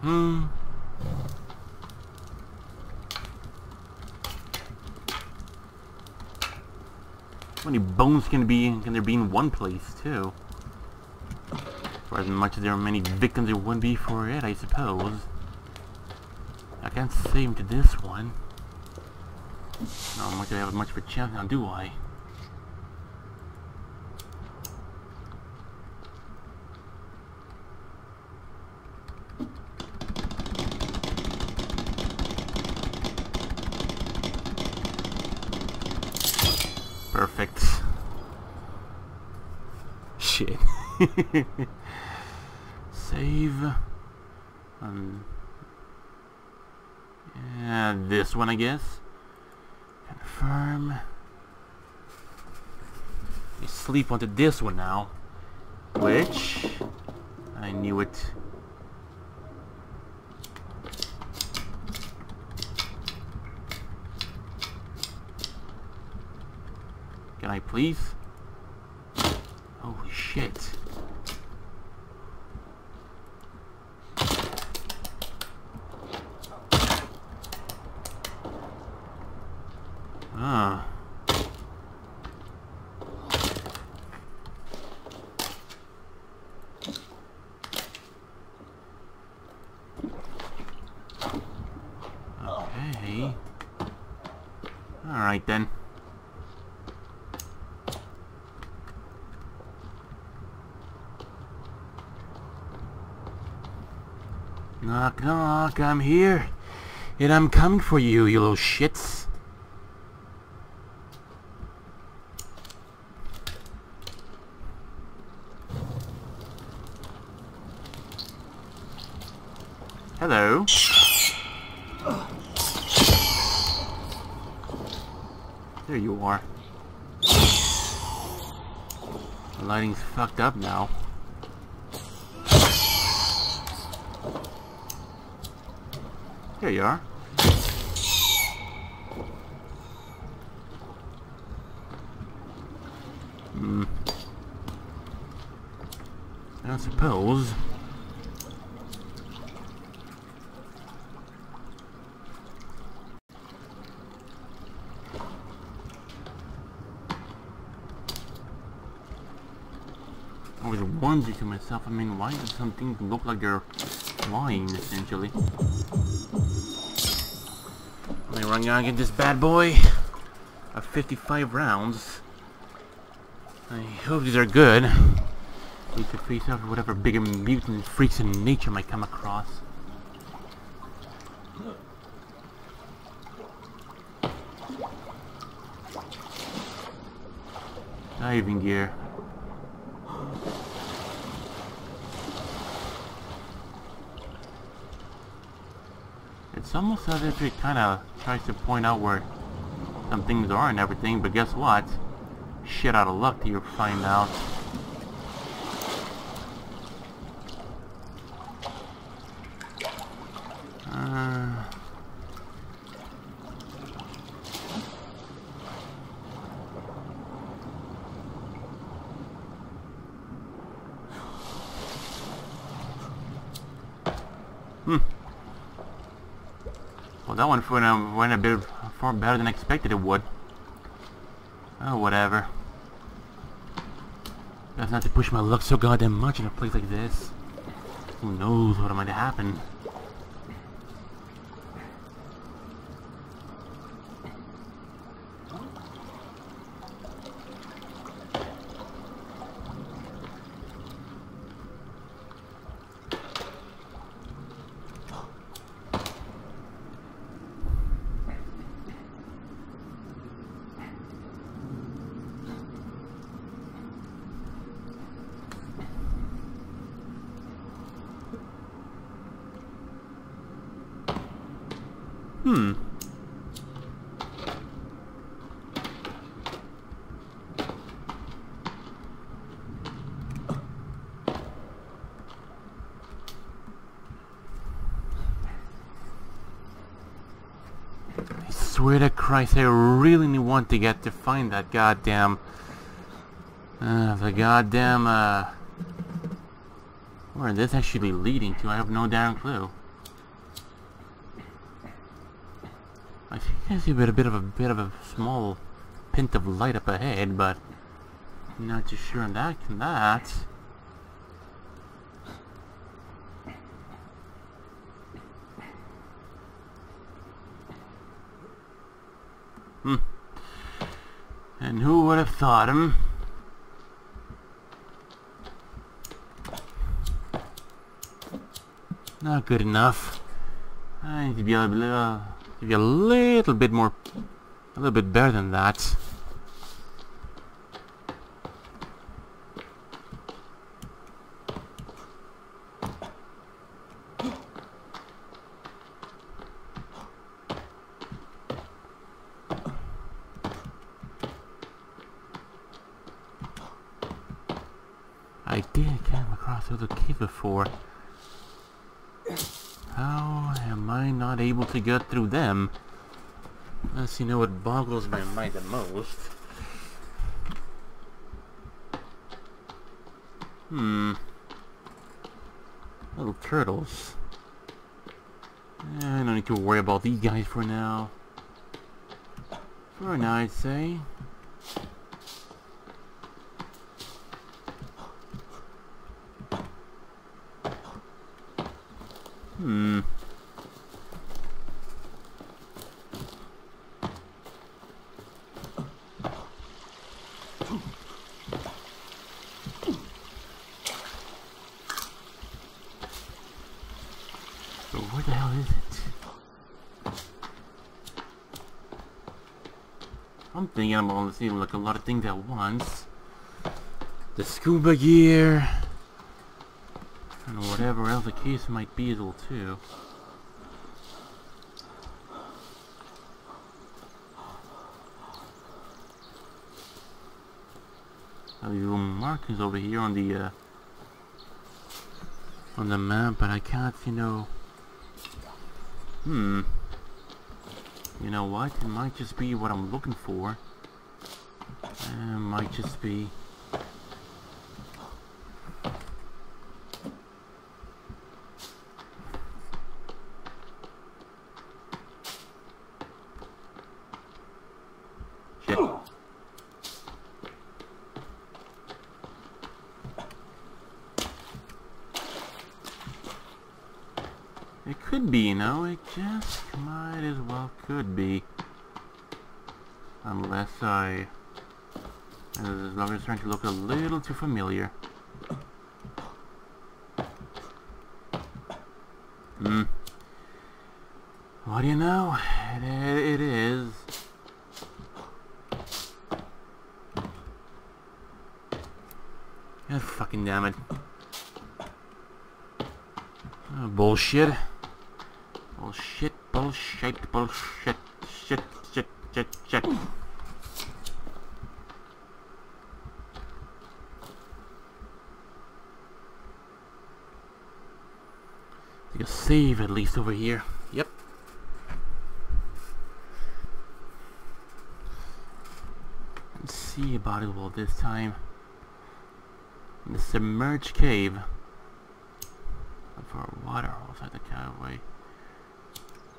Hmm. How many bones can be can there be in one place too? For as much as there are many victims, there wouldn't be for it, I suppose. I can't save to this one. Not much I have much of a chance now, do I? Perfect. Shit. Save. Um, yeah, this one, I guess. Confirm. I sleep onto this one now, which I knew it. Can I please? Holy shit. Ah. Okay. Alright then. Knock, knock, I'm here. And I'm coming for you, you little shits. Hello. There you are. The lighting's fucked up now. There you are. Hmm. I suppose. I was wondering to myself, I mean, why does something look like they're flying, essentially? Let me run down and get this bad boy of fifty-five rounds. I hope these are good. We could face off whatever bigger mutant freaks in nature might come across. Diving gear. It's almost as if it kind of tries to point out where some things are and everything, but guess what? Shit out of luck till you find out. Uh, hmm. Well, that one went a bit far better than expected it would. Oh, whatever. Best not to push my luck so goddamn much in a place like this. Who knows what might happen. Hmm. I swear to Christ, I really want to get to find that goddamn... Uh, the goddamn, uh... where is this actually leading to? I have no damn clue. I can see a bit, a bit of a bit of a small pint of light up ahead, but not too sure on that. Can that? Hmm. And who would have thought him? Not good enough. I need to be a little. Maybe a little bit more, a little bit better than that. I did come across a little cave before. How am I not able to get through them? Unless you know what boggles my mind the most. Hmm. Little turtles. Eh, I don't need to worry about these guys for now. For a night, say. Hmm. I'm thinking I'm gonna see like a lot of things at once. The scuba gear and whatever else the case might be, it'll too. I have these little markings over here on the uh, on the map, but I can't see no. Hmm. You know what? It might just be what I'm looking for. It might just be... Shit. It could be, you know? It just... might as well could be, unless I, as long as it's starting to look a little too familiar. Hmm. What do you know? It, it is. God fucking damn it! Oh, bullshit. Bullshit. Bullshit, bullshit, shit, shit, shit, shit. You'll save at least over here. Yep. Let's see about it well this time. In the submerged cave. Look for a water hole outside the caveway.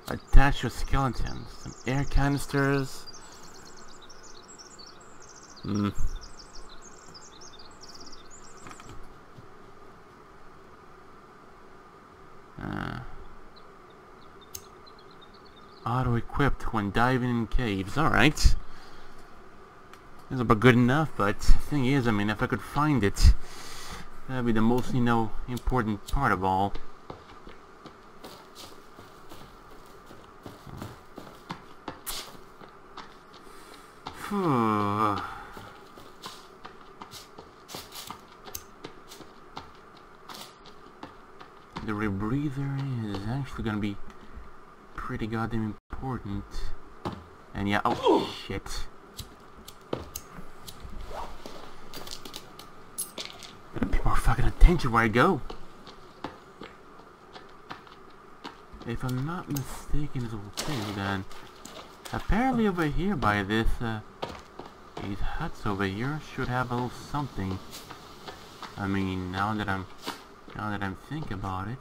Attach your skeletons, some air canisters. Hmm. Uh. Auto equipped when diving in caves. Alright. That's about good enough, but the thing is, I mean, if I could find it, that'd be the most, you know, important part of all. Hmm. The rebreather is actually gonna be pretty goddamn important. And yeah, oh shit. Gotta pay more fucking attention where I go. If I'm not mistaken, it's okay then. Apparently over here by this uh these huts over here should have a little something. I mean, now that I'm now that I'm thinking about it,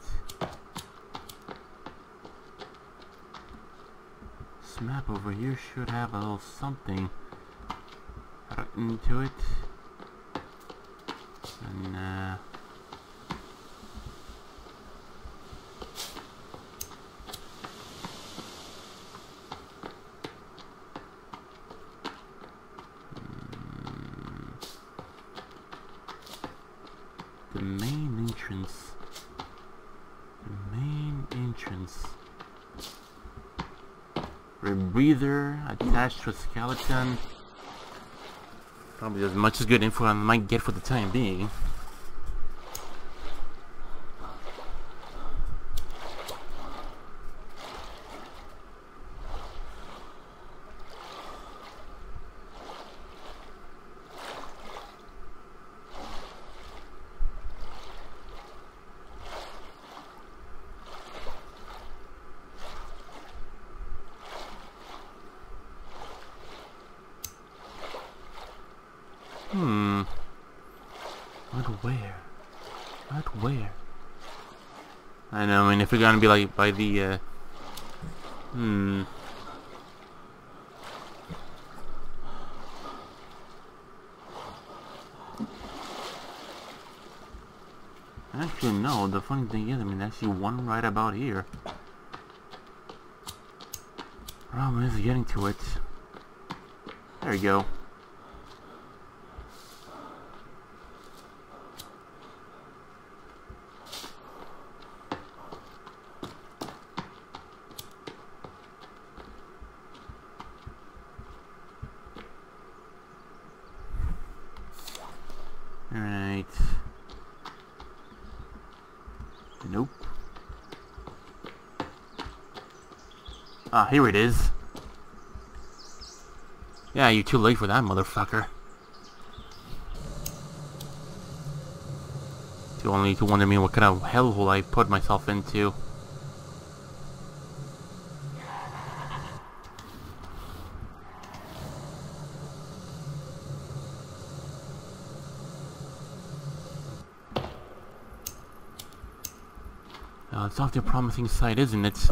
this map over here should have a little something written to it. And uh, the main entrance. The main entrance. Rebreather attached to a skeleton. Probably as much as good info I might get for the time being. Hmm. Not where? Not where? I know, I mean, if we're gonna be like by the uh Hmm. Actually, no. The funny thing is, I mean, actually, one right about here. Problem is getting to it. There you go. Ah, here it is. Yeah, you're too late for that, motherfucker. You only to wonder me what kind of hellhole I put myself into. Now, it's off to a promising sight, isn't it?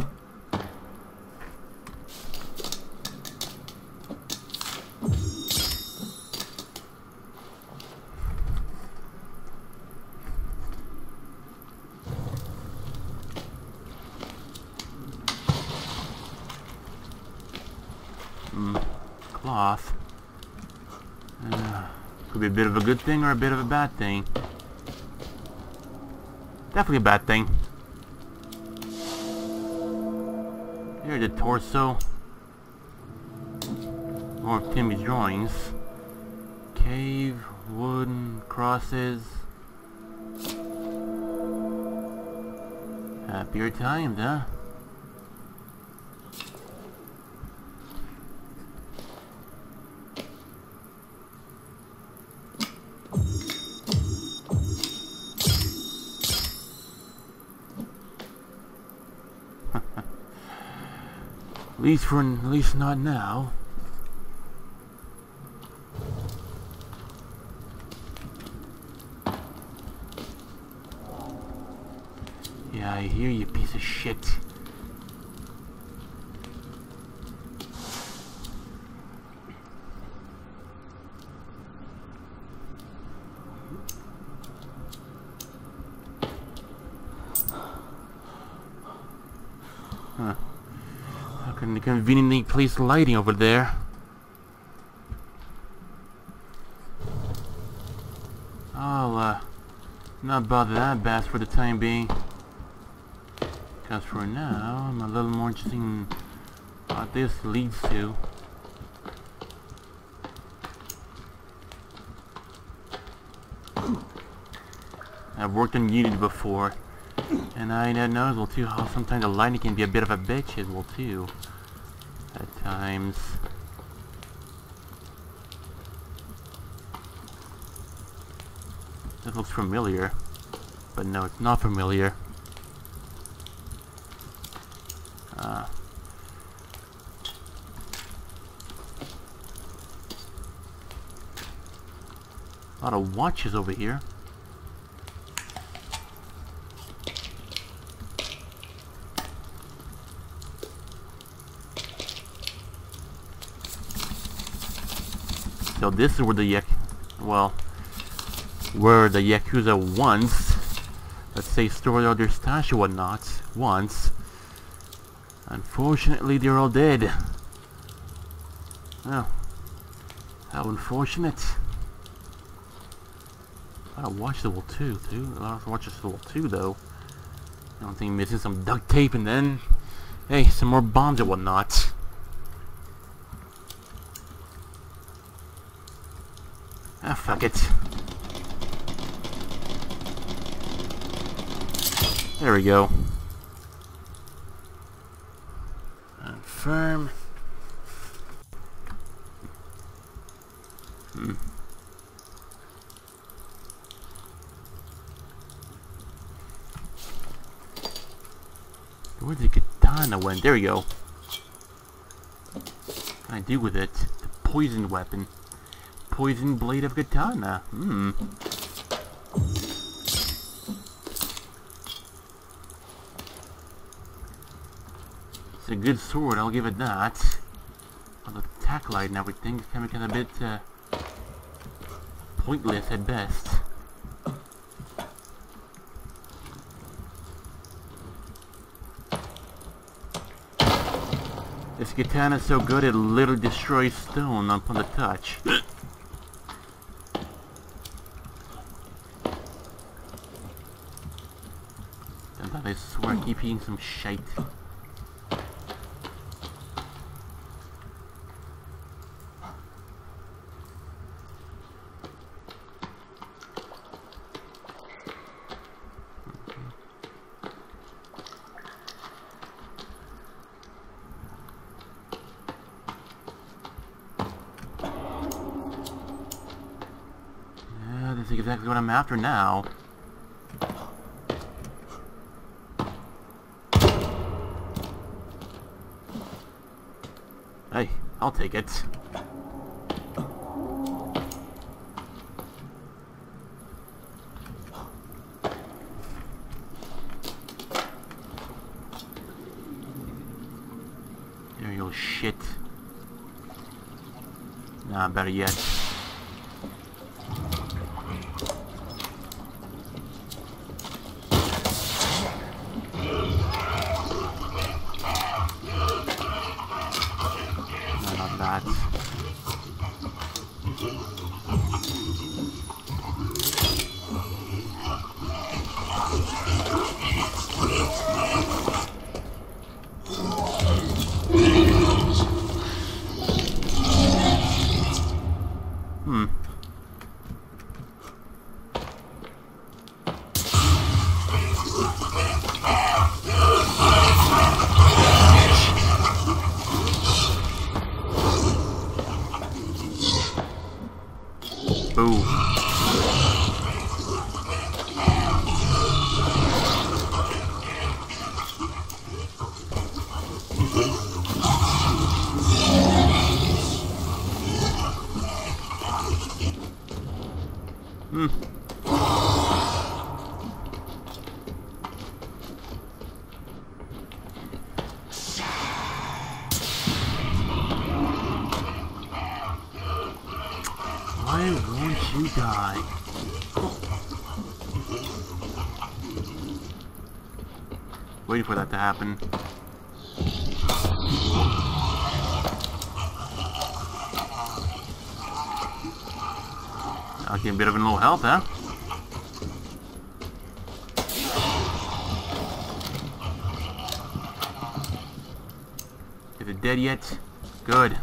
Cloth. Uh, could be a bit of a good thing or a bit of a bad thing. Definitely a bad thing. Here's the torso. More of Timmy's drawings. Cave, wooden crosses. Happier times, huh? At least for, at least not now. Yeah, I hear you, piece of shit. Huh. And the conveniently placed lighting over there. I'll uh, not bother that bass for the time being. Because for now, I'm a little more interested in what this leads to. I've worked in Unity before. And I know as well too how sometimes the lighting can be a bit of a bitch as well too. At times. This looks familiar. But no, it's not familiar. Ah. A lot of watches over here. So this is where the Yakuza, well, where the Yakuza once, let's say, stored all their stash and whatnot, once. Unfortunately, they're all dead. Oh, how unfortunate. I gotta watch the wall too, too. I gotta watch this wall too, though. I don't think missing some duct tape and then, hey, some more bombs and whatnot. Ah, fuck it. There we go. Confirm. Hmm. Where did the katana went? There we go. What can I do with it? The poisoned weapon. Poison blade of katana. Hmm. It's a good sword, I'll give it that. But the attack light and everything is kind of a bit uh, pointless at best. This katana is so good it literally destroys stone upon the touch. I swear I keep eating some shite. Yeah, this is exactly what I'm after now. Hey, I'll take it. There you shit. Nah, better yet. Hmm. Boom. Hmm. Why won't you die? Waiting for that to happen. Okay, a bit of a low health, huh? Is it dead yet? Good.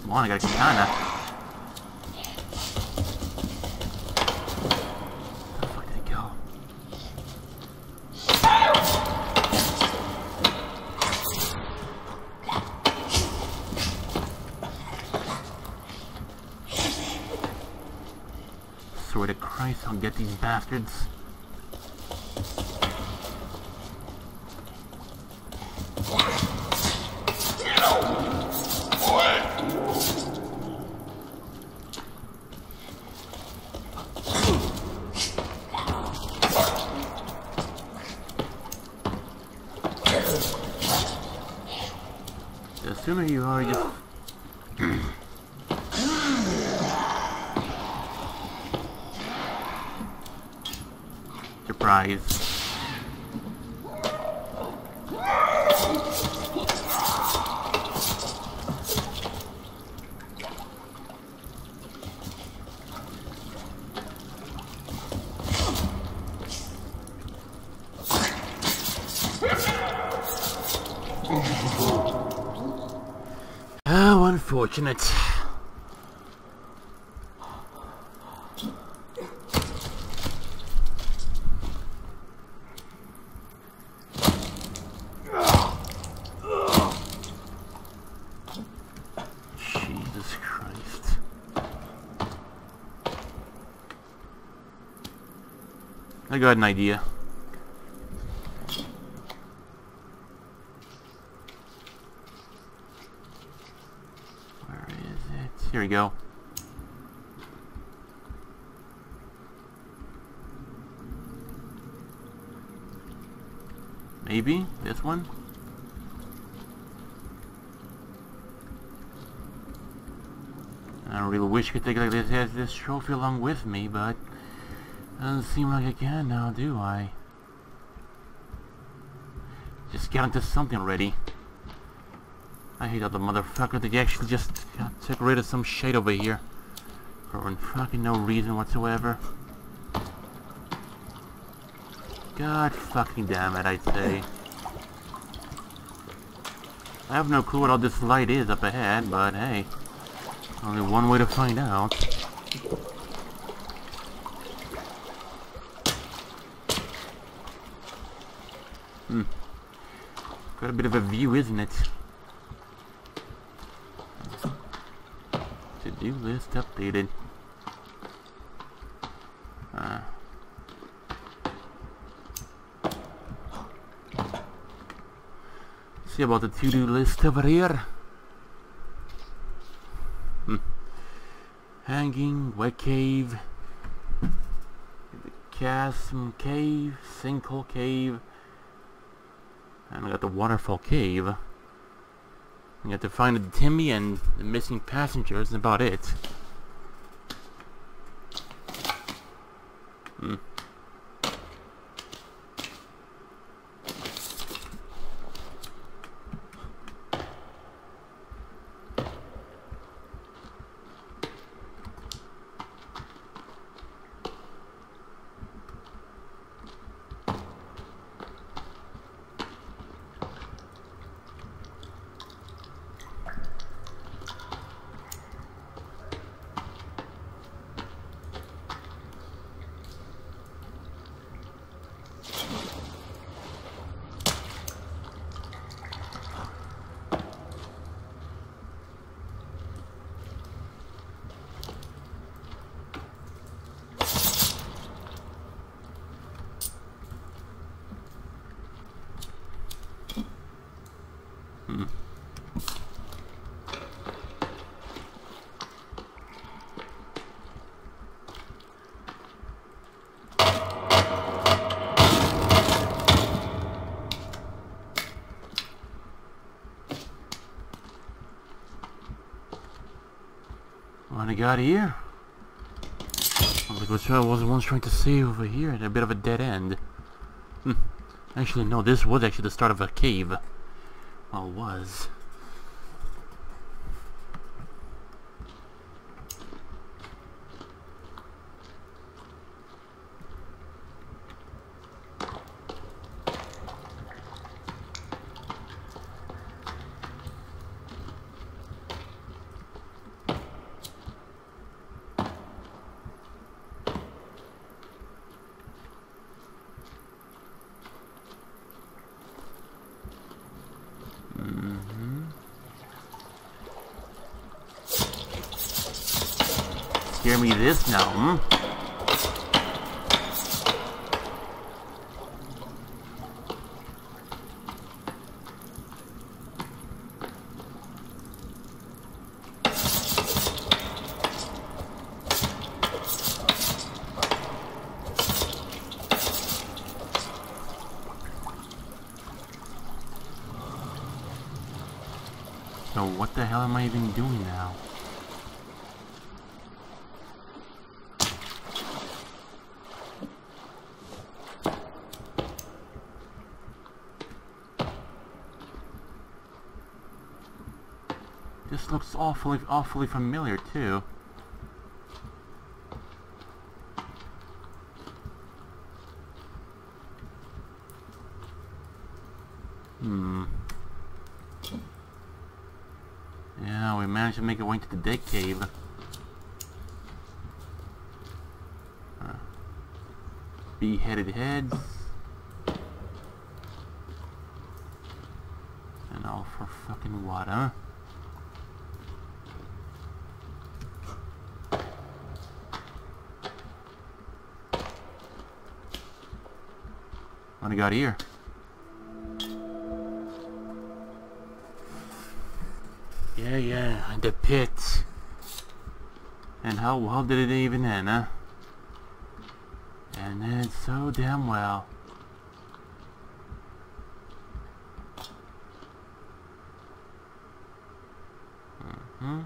Come on, I got a katana. Where the fuck did it go? Swear to Christ, I'll get these bastards. The sooner you are, just... Surprise. How unfortunate. I got an idea. Where is it? Here we go. Maybe this one? I really wish I could take like this, yes, this trophy along with me, but doesn't seem like I can now, do I? Just get into something already. I hate that the motherfucker that actually just got took rid of some shade over here for fucking no reason whatsoever. God fucking damn it, I'd say. I have no clue what all this light is up ahead, but hey, only one way to find out. Hmm. Got a bit of a view, isn't it? To-do list updated. Uh. See about the to-do list over here. Hmm. Hanging, wet cave, chasm cave, sinkhole cave, and I got the waterfall cave. I got to find the Timmy and the missing passengers, and about it. Hmm. What I got here? Like what I was once trying to say over here, at a bit of a dead end. Hm. Actually, no. This was actually the start of a cave. Well, it was. Hear me this now, hmm? So what the hell am I even doing now? This looks awfully, awfully familiar, too. Hmm. Yeah, we managed to make our way into the dead cave. Huh. Beheaded heads. And all for fucking water. What I got here? Yeah, yeah, the pit. And how well did it even end, huh? And then so damn well. Mm-hmm.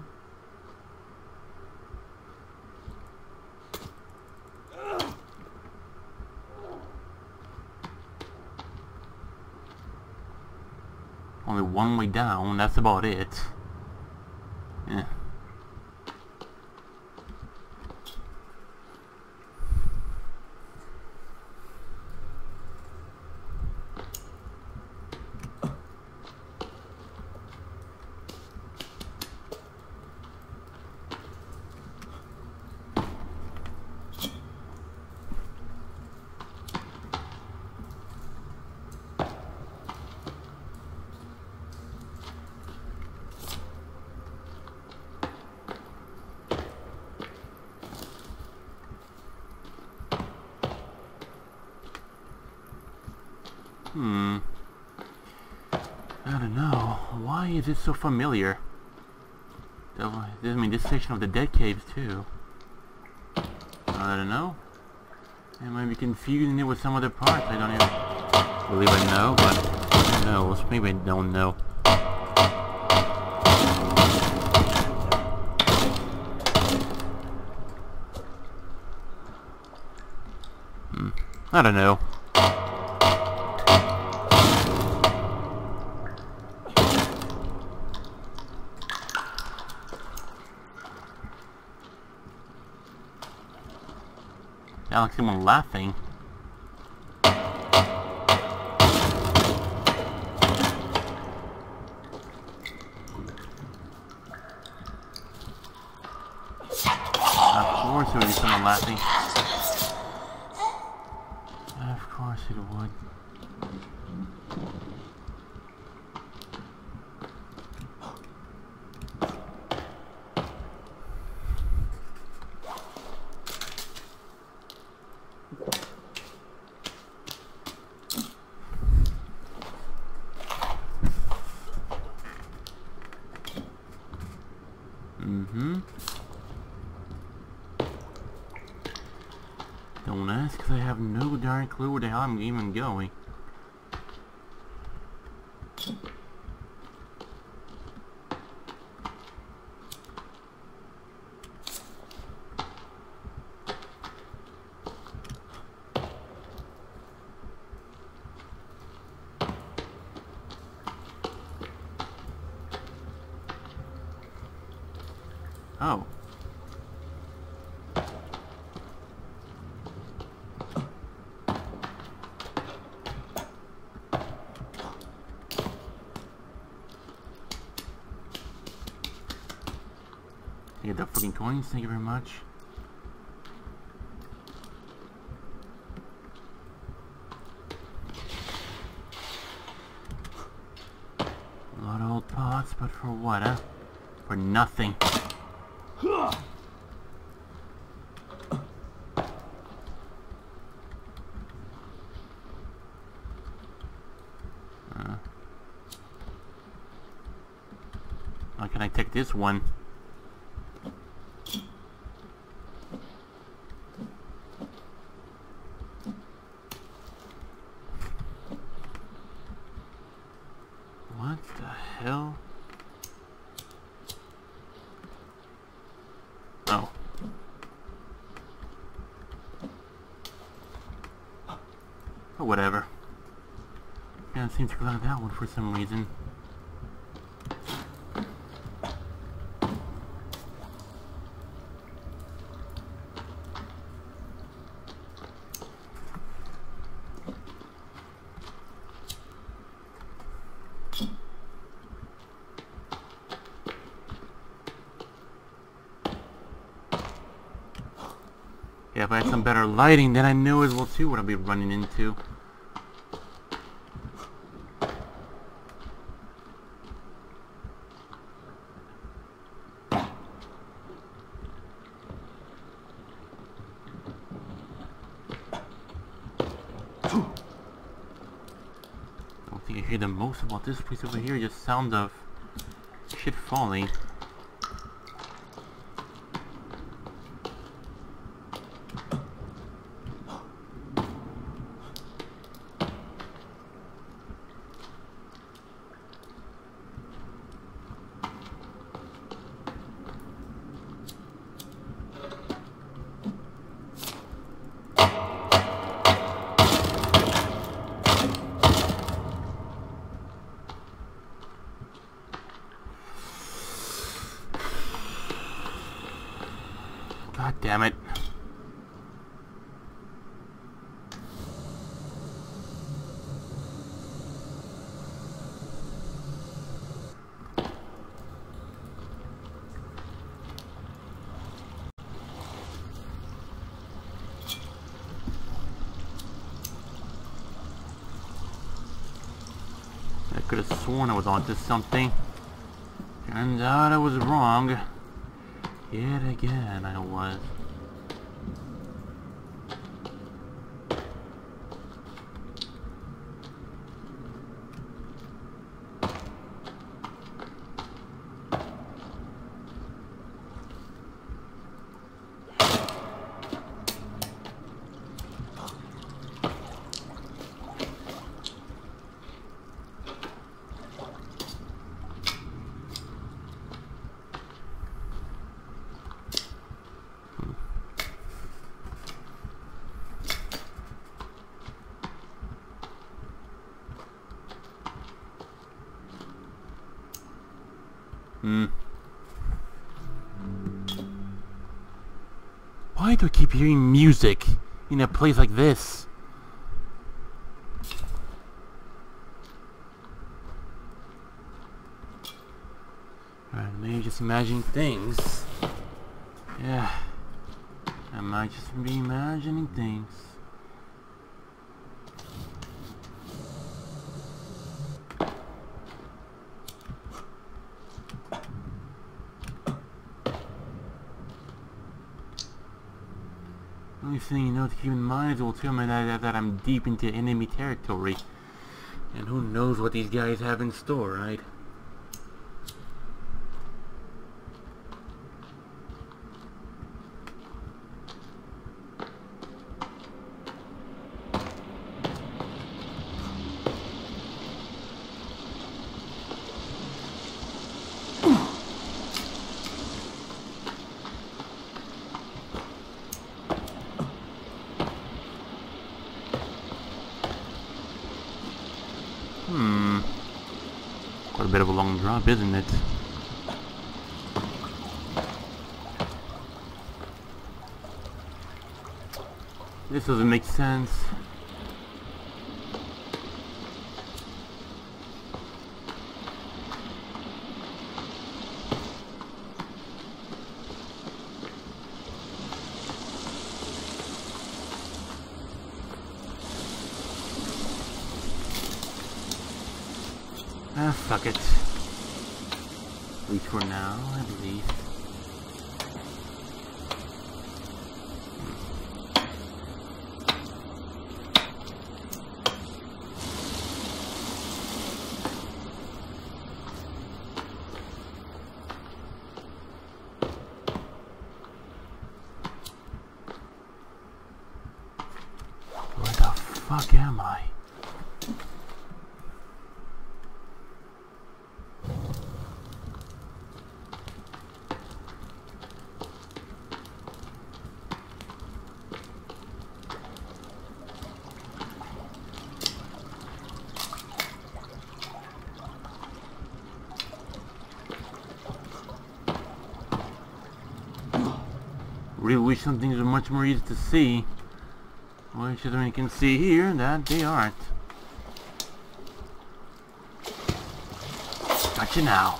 Only one way down, that's about it. Yeah. Hmm. I don't know. Why is it so familiar? I mean, this section of the dead caves too. I don't know. I might be confusing it with some other parts. I don't even believe I know, but who knows? Maybe I don't know. Hmm. I don't know. I like someone laughing. Of course there would be someone laughing. Of course it would. Mm-hmm. Don't ask, because I have no darn clue where the hell I'm even going. Oh. You get the fucking coins, thank you very much. A lot of old pots, but for what, huh? For nothing. Uh, how can I take this one? What the hell? Whatever. Yeah, it seems to go out of that one for some reason. Yeah, if I had some better lighting, then I knew as well too what I'd be running into. I hear the most about this place over here, just sound of shit falling. Damn it. I could have sworn I was onto something. Turns out I was wrong. Yet again, I was. Hmm. Why do I keep hearing music in a place like this? Alright, maybe just imagining things. Yeah. I might just be imagining things. Only thing you know to keep in mind will tell me that, that I'm deep into enemy territory. And who knows what these guys have in store, right? Hmm. Quite a bit of a long drop, isn't it? This doesn't make sense. Ah, fuck it. At least for now, I believe. Where the fuck am I? Really wish some things were much more easy to see, which as we can see here, that they aren't. Gotcha now.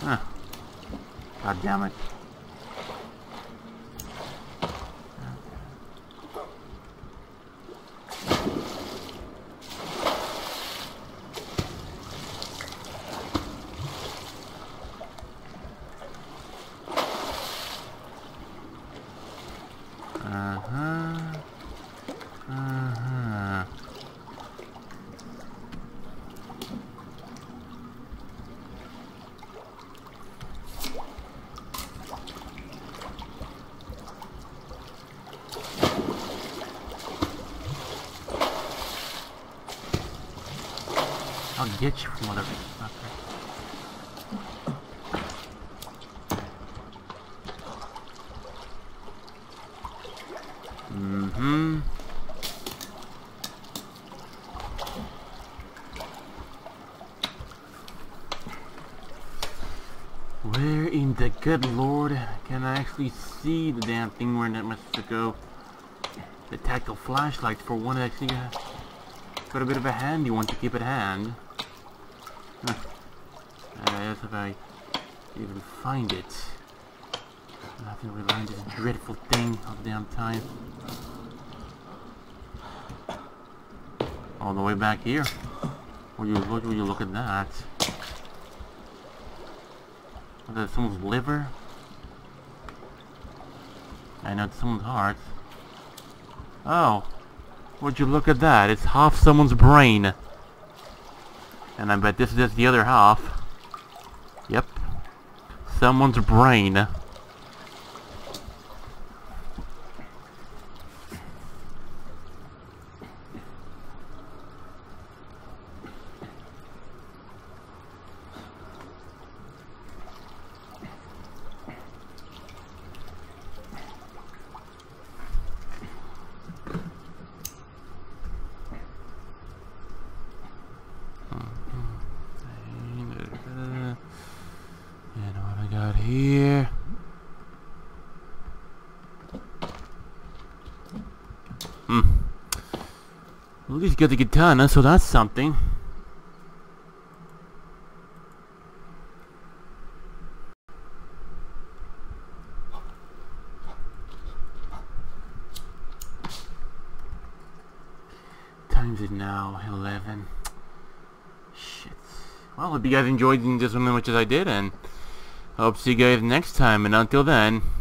Huh. God damn it. Uh-huh. Uh-huh. I'll get you, motherfucker. Mm-hmm. Good lord, can I actually see the damn thing where that must go? The tactile flashlight for one actually got, got a bit of a handy one to keep at hand. Huh. I guess if I even find it. I have to rely on this dreadful thing all the damn time. All the way back here. Will you look? Will you look at that? Is that someone's liver? I know it's someone's heart. Oh, would you look at that? It's half someone's brain, and I bet this is just the other half. Yep, someone's brain. Here. Hmm. Well, at least got the katana, so that's something. Times it now, eleven. Shit. Well, I hope you guys enjoyed this one as much as I did, and hope to see you guys next time, and until then...